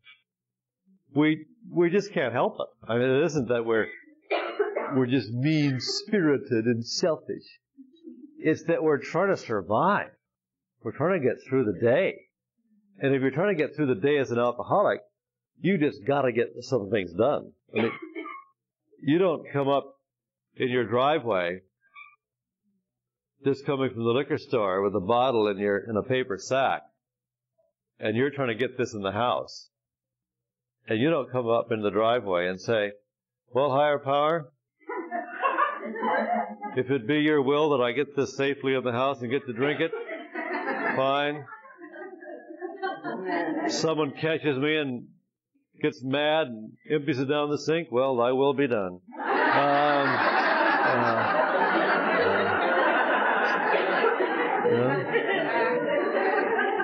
We just can't help it. I mean, it isn't that we're just mean-spirited and selfish. It's that we're trying to survive. We're trying to get through the day. And if you're trying to get through the day as an alcoholic, you just got to get some things done. I mean, you don't come up in your driveway just coming from the liquor store with a bottle in a paper sack, and you're trying to get this in the house. And you don't come up in the driveway and say, well, higher power, if it be your will that I get this safely in the house and get to drink it, fine. Someone catches me and gets mad and empties it down the sink, well, thy will be done.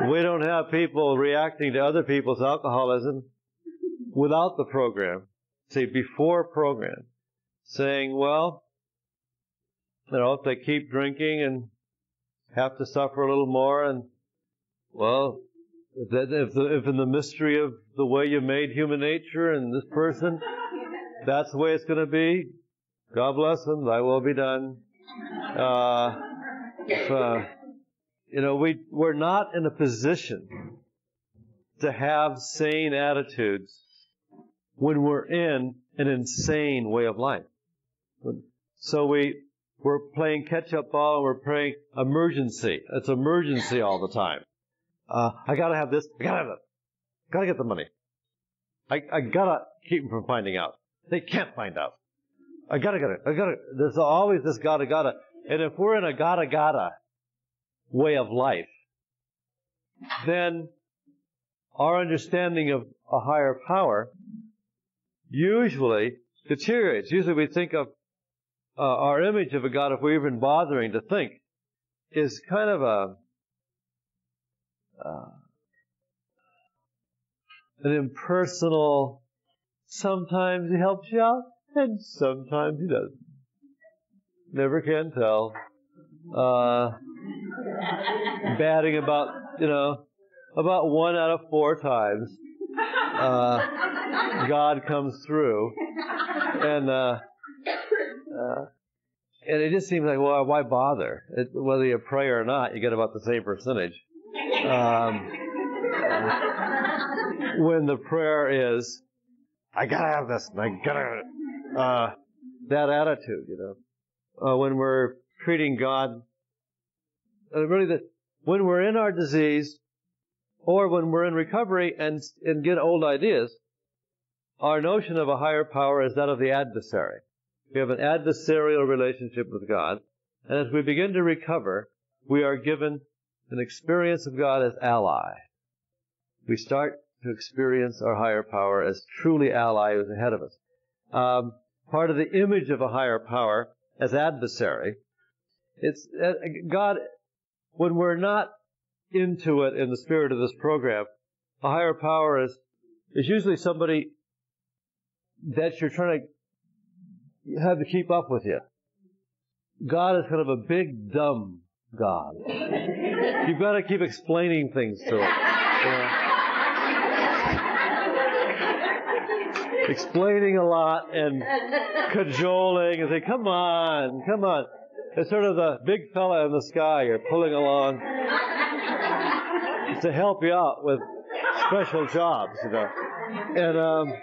We don't have people reacting to other people's alcoholism without the program, say before program, saying, well, you know, if they keep drinking and have to suffer a little more, and, well, if in the mystery of the way you made human nature and this person, that's the way it's going to be, God bless them, thy will be done. We're not in a position to have sane attitudes when we're in an insane way of life. So we're playing catch-up ball, and we're playing emergency. It's emergency all the time. I gotta have this, I gotta have that, gotta get the money. I gotta keep them from finding out. They can't find out. I gotta, there's always this gotta. And if we're in a gotta way of life, then our understanding of a higher power usually deteriorates. Usually we think of our image of a God, if we're even bothering to think, is kind of an impersonal, sometimes He helps you out, and sometimes He doesn't. Never can tell. Batting about, about 1 out of 4 times, God comes through. And it just seems like, well, why bother? Whether you pray or not, you get about the same percentage. When the prayer is, I gotta have this, and I gotta, that attitude, when we're treating God, really when we're in our disease, or when we're in recovery and get old ideas, our notion of a higher power is that of the adversary. We have an adversarial relationship with God, and as we begin to recover, we are given an experience of God as ally. We start to experience our higher power as truly ally who's ahead of us. Part of the image of a higher power as adversary, it's God, when we're not into it in the spirit of this program, a higher power is usually somebody that you're trying to have to keep up with you. God is kind of a big, dumb God. You've got to keep explaining things to him. Explaining a lot and cajoling and say, come on, come on. It's sort of the big fella in the sky you're pulling along to help you out with special jobs, And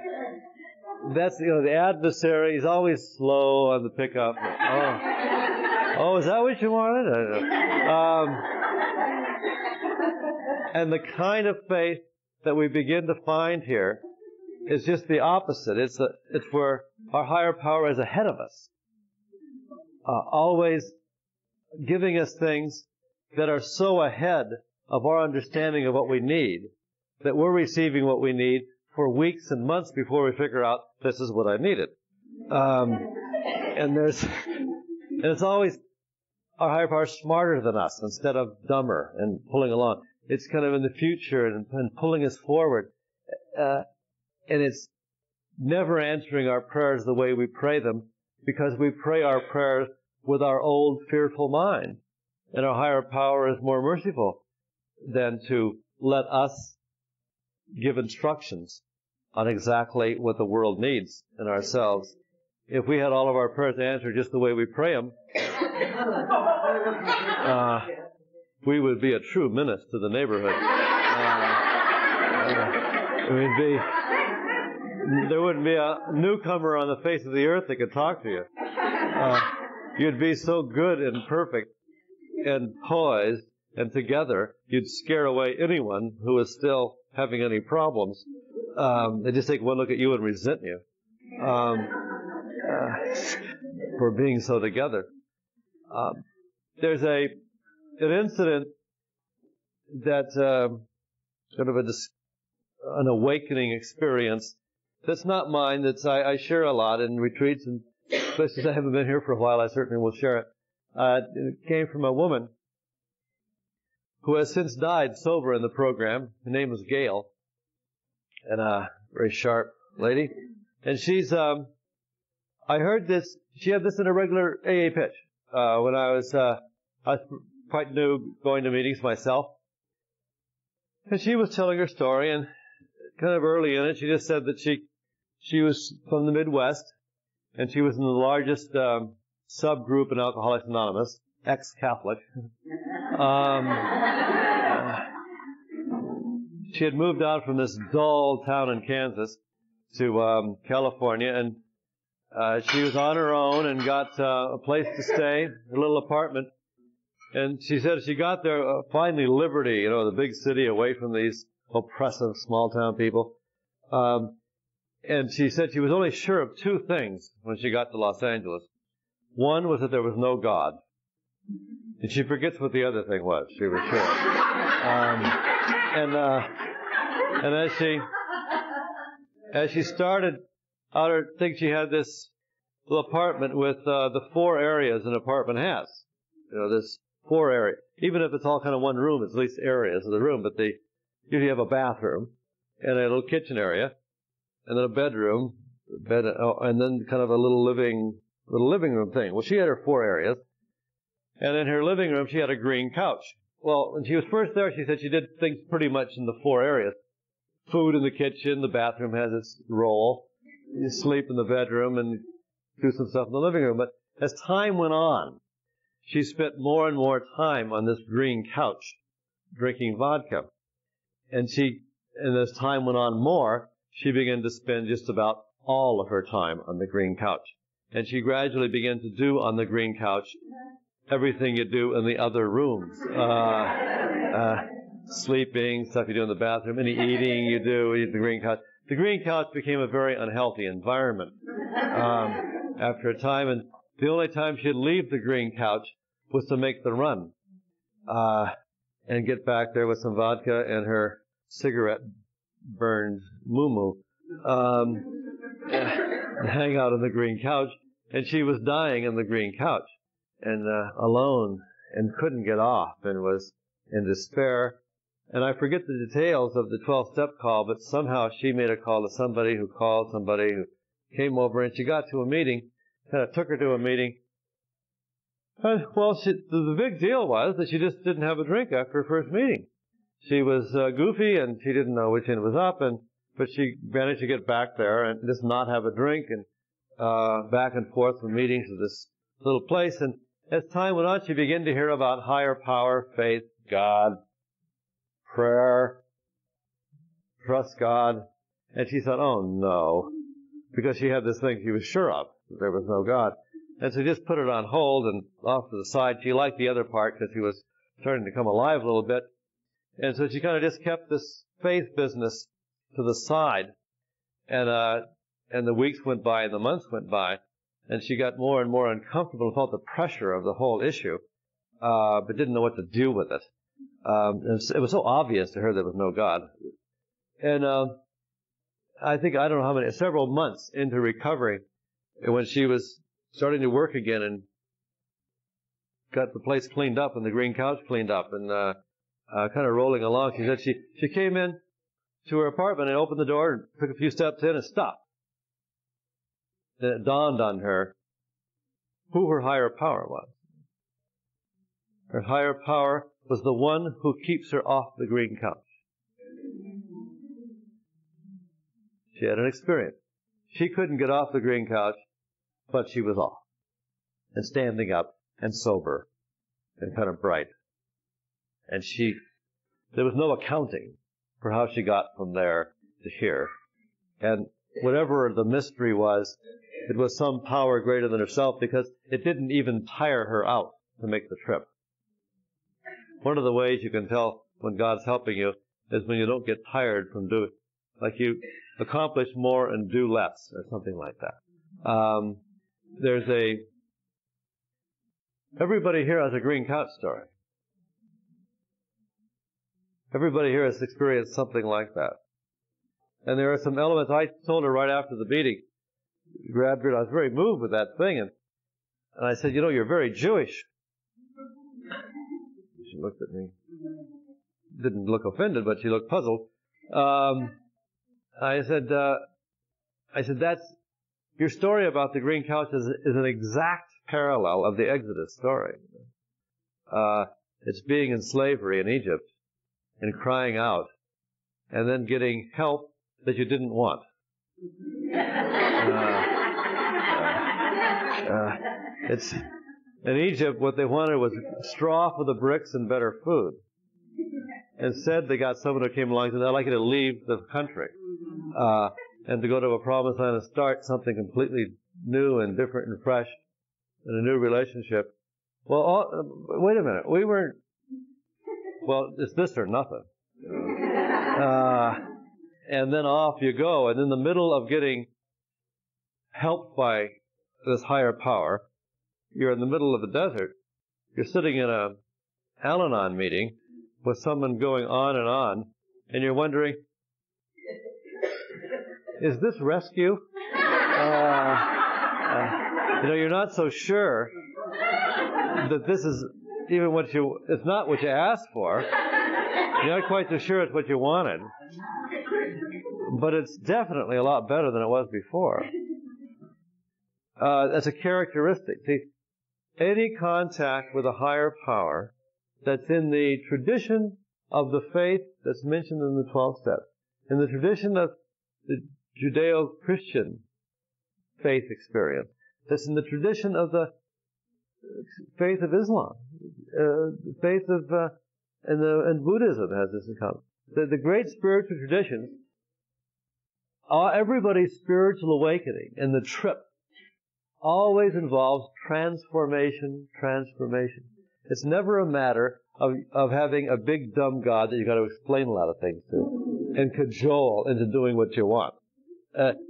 that's, the adversary. He's always slow on the pickup. Oh, is that what you wanted? I don't know. And the kind of faith that we begin to find here is just the opposite. It's where our higher power is ahead of us, always giving us things that are so ahead of our understanding of what we need that we're receiving what we need for weeks and months before we figure out this is what I needed. And it's always our higher power is smarter than us instead of dumber and pulling along. It's kind of in the future and pulling us forward. And it's never answering our prayers the way we pray them because we pray our prayers with our old fearful mind. And our higher power is more merciful than to let us give instructions on exactly what the world needs in ourselves. If we had all of our prayers answered just the way we pray them, we would be a true menace to the neighborhood. There wouldn't be a newcomer on the face of the earth that could talk to you. You'd be so good and perfect and poised and together, you'd scare away anyone who is still having any problems. They just take one look at you and resent you for being so together. There's an incident that sort of an awakening experience that's not mine, I share a lot in retreats and places. I haven't been here for a while, I certainly will share it. It came from a woman who has since died sober in the program. Her name was Gail, and a very sharp lady. And she's, I heard this, she had this in a regular AA pitch when I was quite new going to meetings myself. And she was telling her story, and kind of early in it, she just said that she was from the Midwest, and she was in the largest subgroup in Alcoholics Anonymous, ex-Catholic. She had moved out from this dull town in Kansas to California, and she was on her own and got a place to stay, a little apartment. And she said she got there, finally liberty, the big city away from these oppressive small-town people. And she said she was only sure of 2 things when she got to Los Angeles. One was that there was no God. And she forgets what the other thing was. She was sure. And as she started out her thing, she had this little apartment with the four areas an apartment has. You know, there's four areas. Even if it's all kind of one room, it's at least areas of the room. But they usually have a bathroom and a little kitchen area, and then a bedroom, and then kind of a little living room thing. Well, she had her four areas, and in her living room she had a green couch. Well, when she was first there, she said she did things pretty much in the four areas. Food in the kitchen, the bathroom has its role. You sleep in the bedroom and do some stuff in the living room. But as time went on, she spent more and more time on this green couch drinking vodka. And as time went on more, she began to spend just about all of her time on the green couch. And she gradually began to do on the green couch everything you do in the other rooms. Sleeping, stuff you do in the bathroom, any eating you do, eat the green couch. The green couch became a very unhealthy environment after a time, and the only time she'd leave the green couch was to make the run and get back there with some vodka and her cigarette-burned moo-moo, hang out on the green couch, and she was dying on the green couch, and alone, and couldn't get off, and was in despair. And I forget the details of the 12-step call, but somehow she made a call to somebody who called somebody who came over, and she got to a meeting, kind of took her to a meeting. And, well, the big deal was that she just didn't have a drink after her first meeting. She was goofy, and she didn't know which end was up, but she managed to get back there and just not have a drink, and back and forth from meetings to this little place. And as time went on, she began to hear about higher power, faith, God, prayer, trust God. And she thought, oh no, because she had this thing she was sure of, that there was no God. And so just put it on hold and off to the side. She liked the other part because she was starting to come alive a little bit. And so she kind of just kept this faith business to the side. And the weeks went by and the months went by. And she got more and more uncomfortable and felt the pressure of the whole issue, but didn't know what to do with it. It was so obvious to her there was no God. And I don't know how many, several months into recovery, when she was starting to work again and got the place cleaned up and the green couch cleaned up and kind of rolling along, she said she came in to her apartment and opened the door and took a few steps in and stopped. Then it dawned on her who her higher power was. Her higher power was the one who keeps her off the green couch. She had an experience. She couldn't get off the green couch, but she was off, and standing up, and sober, and kind of bright. And there was no accounting for how she got from there to here. And whatever the mystery was, it was some power greater than herself, because it didn't even tire her out to make the trip. One of the ways you can tell when God's helping you is when you don't get tired from doing, like you accomplish more and do less, or something like that. Everybody here has a green couch story. Everybody here has experienced something like that. And there are some elements. I told her right after the meeting, grabbed her, and I was very moved with that thing, and I said, you know, you're very Jewish. She looked at me. Didn't look offended, but she looked puzzled. I said, that's your story about the green couch is an exact parallel of the Exodus story. It's being in slavery in Egypt and crying out and then getting help that you didn't want. It's in Egypt, what they wanted was straw for the bricks and better food. Instead, they got someone who came along and said, I'd like you to leave the country and to go to a promised land and start something completely new and different and fresh and a new relationship. Well, wait a minute. We weren't... Well, it's this or nothing. And then off you go. And in the middle of getting helped by this higher power, you're in the middle of the desert. You're sitting in a Al-Anon meeting with someone going on, and you're wondering, is this rescue? You know, you're not so sure that this is even what you, it's not what you asked for. You're not quite so sure it's what you wanted. But it's definitely a lot better than it was before. That's a characteristic. See, any contact with a higher power that's in the tradition of the faith that's mentioned in the 12 steps, in the tradition of the Judeo-Christian faith experience, that's in the tradition of the faith of Islam, faith of and Buddhism has this in common. The great spiritual traditions are everybody's spiritual awakening, and the trip always involves transformation. It's never a matter of having a big dumb God that you've got to explain a lot of things to and cajole into doing what you want.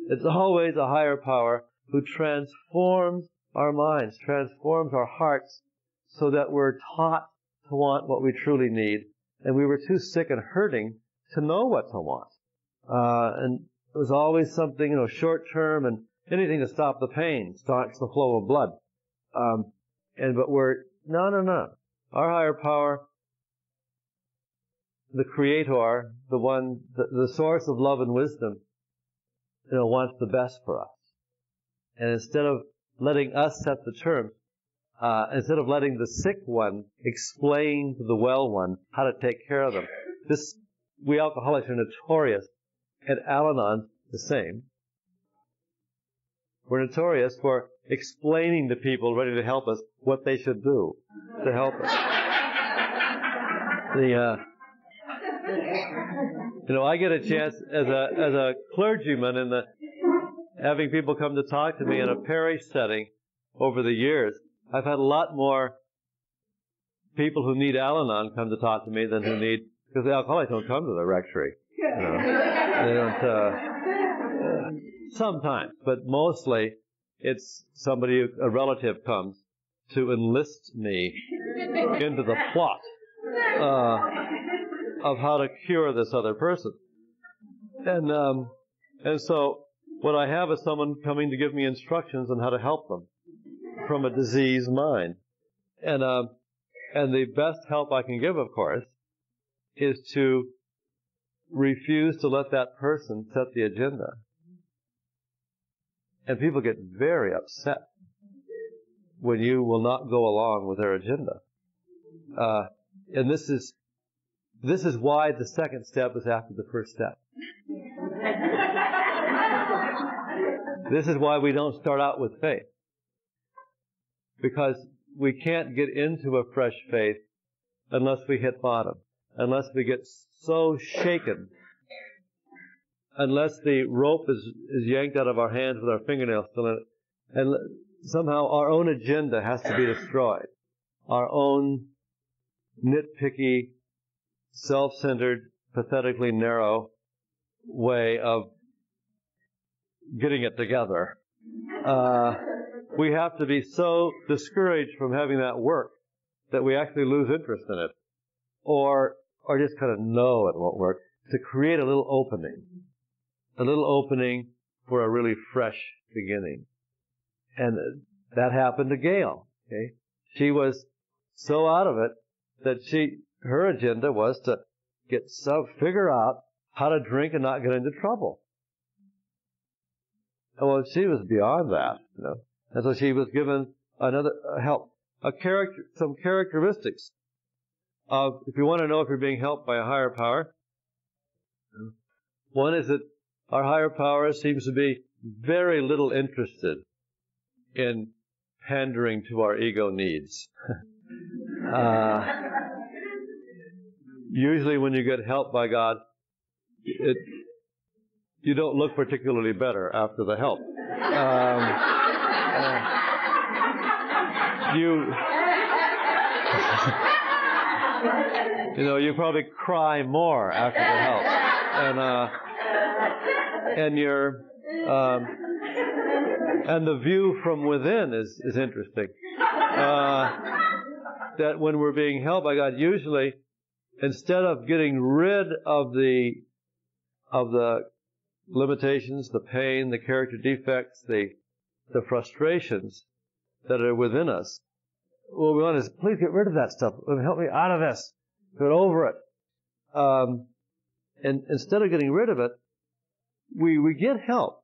It's always a higher power who transforms our minds, transforms our hearts, so that we're taught to want what we truly need, and we were too sick and hurting to know what to want. And it was always something, you know, short-term, and anything to stop the pain, stops the flow of blood. But we're, no. Our higher power, the Creator, the one, the source of love and wisdom, you know, wants the best for us. And instead of letting us set the terms, instead of letting the sick one explain to the well one how to take care of them, this, we alcoholics are notorious, and Al-Anon the same. We're notorious for explaining to people ready to help us what they should do to help us. You know, I get a chance as a clergyman in the having people come to talk to me in a parish setting over the years. I've had a lot more people who need Al-Anon come to talk to me than who need, because the alcoholics don't come to the rectory. You know. They don't. Sometimes, but mostly it's somebody, a relative comes to enlist me into the plot of how to cure this other person. And so what I have is someone coming to give me instructions on how to help them from a diseased mind. And the best help I can give, of course, is to refuse to let that person set the agenda. And people get very upset when you will not go along with their agenda. And this is why the second step is after the first step. This is why we don't start out with faith. Because we can't get into a fresh faith unless we hit bottom, unless we get so shaken, unless the rope is yanked out of our hands with our fingernails still in it, and somehow our own agenda has to be destroyed. Our own nitpicky, self-centered, pathetically narrow way of getting it together. We have to be so discouraged from having that work that we actually lose interest in it, or just kind of know it won't work, to create a little opening for a really fresh beginning. And that happened to Gail. Okay? She was so out of it that her agenda was to figure out how to drink and not get into trouble. Well, she was beyond that, you know. And so she was given another help, some characteristics of, if you want to know if you're being helped by a higher power. One is that our higher power seems to be very little interested in pandering to our ego needs. Usually when you get helped by God, you don't look particularly better after the help. You know, you probably cry more after the help. And your and the view from within is interesting. That when we're being helped by God, usually instead of getting rid of the limitations, the pain, the character defects, the frustrations, that are within us. What we want is, please get rid of that stuff. Help me out of this. Get over it. And instead of getting rid of it, we get help.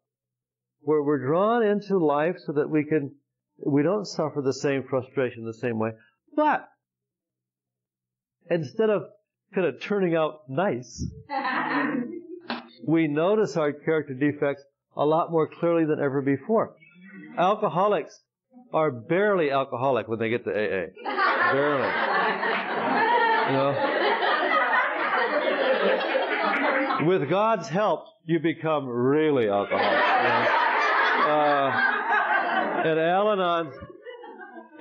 We're drawn into life so that we don't suffer the same frustration the same way. But instead of kind of turning out nice, we notice our character defects a lot more clearly than ever before. Alcoholics are barely alcoholic when they get to AA. Barely. You know? With God's help, you become really alcoholic. You know? At Al-Anon,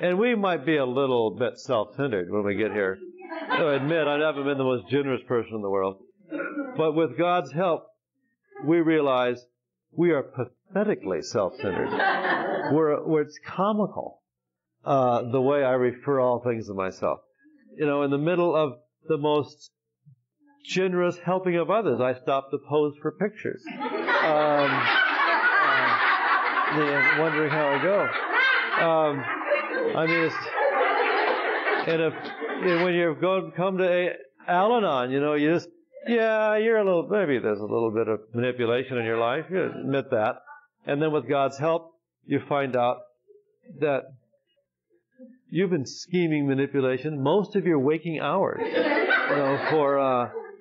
and we might be a little bit self-centered when we get here. So I admit, I haven't been the most generous person in the world. But with God's help, we realize we are pathetically self-centered. We're it's comical the way I refer all things to myself. You know, in the middle of the most generous helping of others, I stopped to pose for pictures, wondering how I go. I mean, it's, and if when you've come to Al-Anon, you know, you just. Yeah, you're a little, maybe there's a little bit of manipulation in your life. You admit that. And then with God's help, you find out that you've been scheming manipulation most of your waking hours. You know,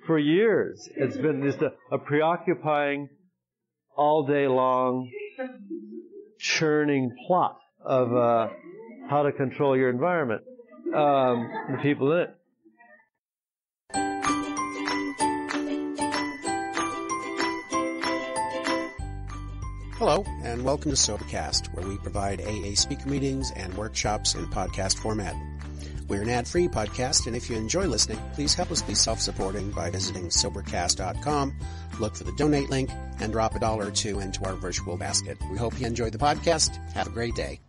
for years. It's been just a preoccupying, all day long, churning plot of, how to control your environment, the people in it. Hello, and welcome to Sobercast, where we provide AA speaker meetings and workshops in podcast format. We're an ad-free podcast, and if you enjoy listening, please help us be self-supporting by visiting Sobercast.com, look for the donate link, and drop $1 or $2 into our virtual basket. We hope you enjoy the podcast. Have a great day.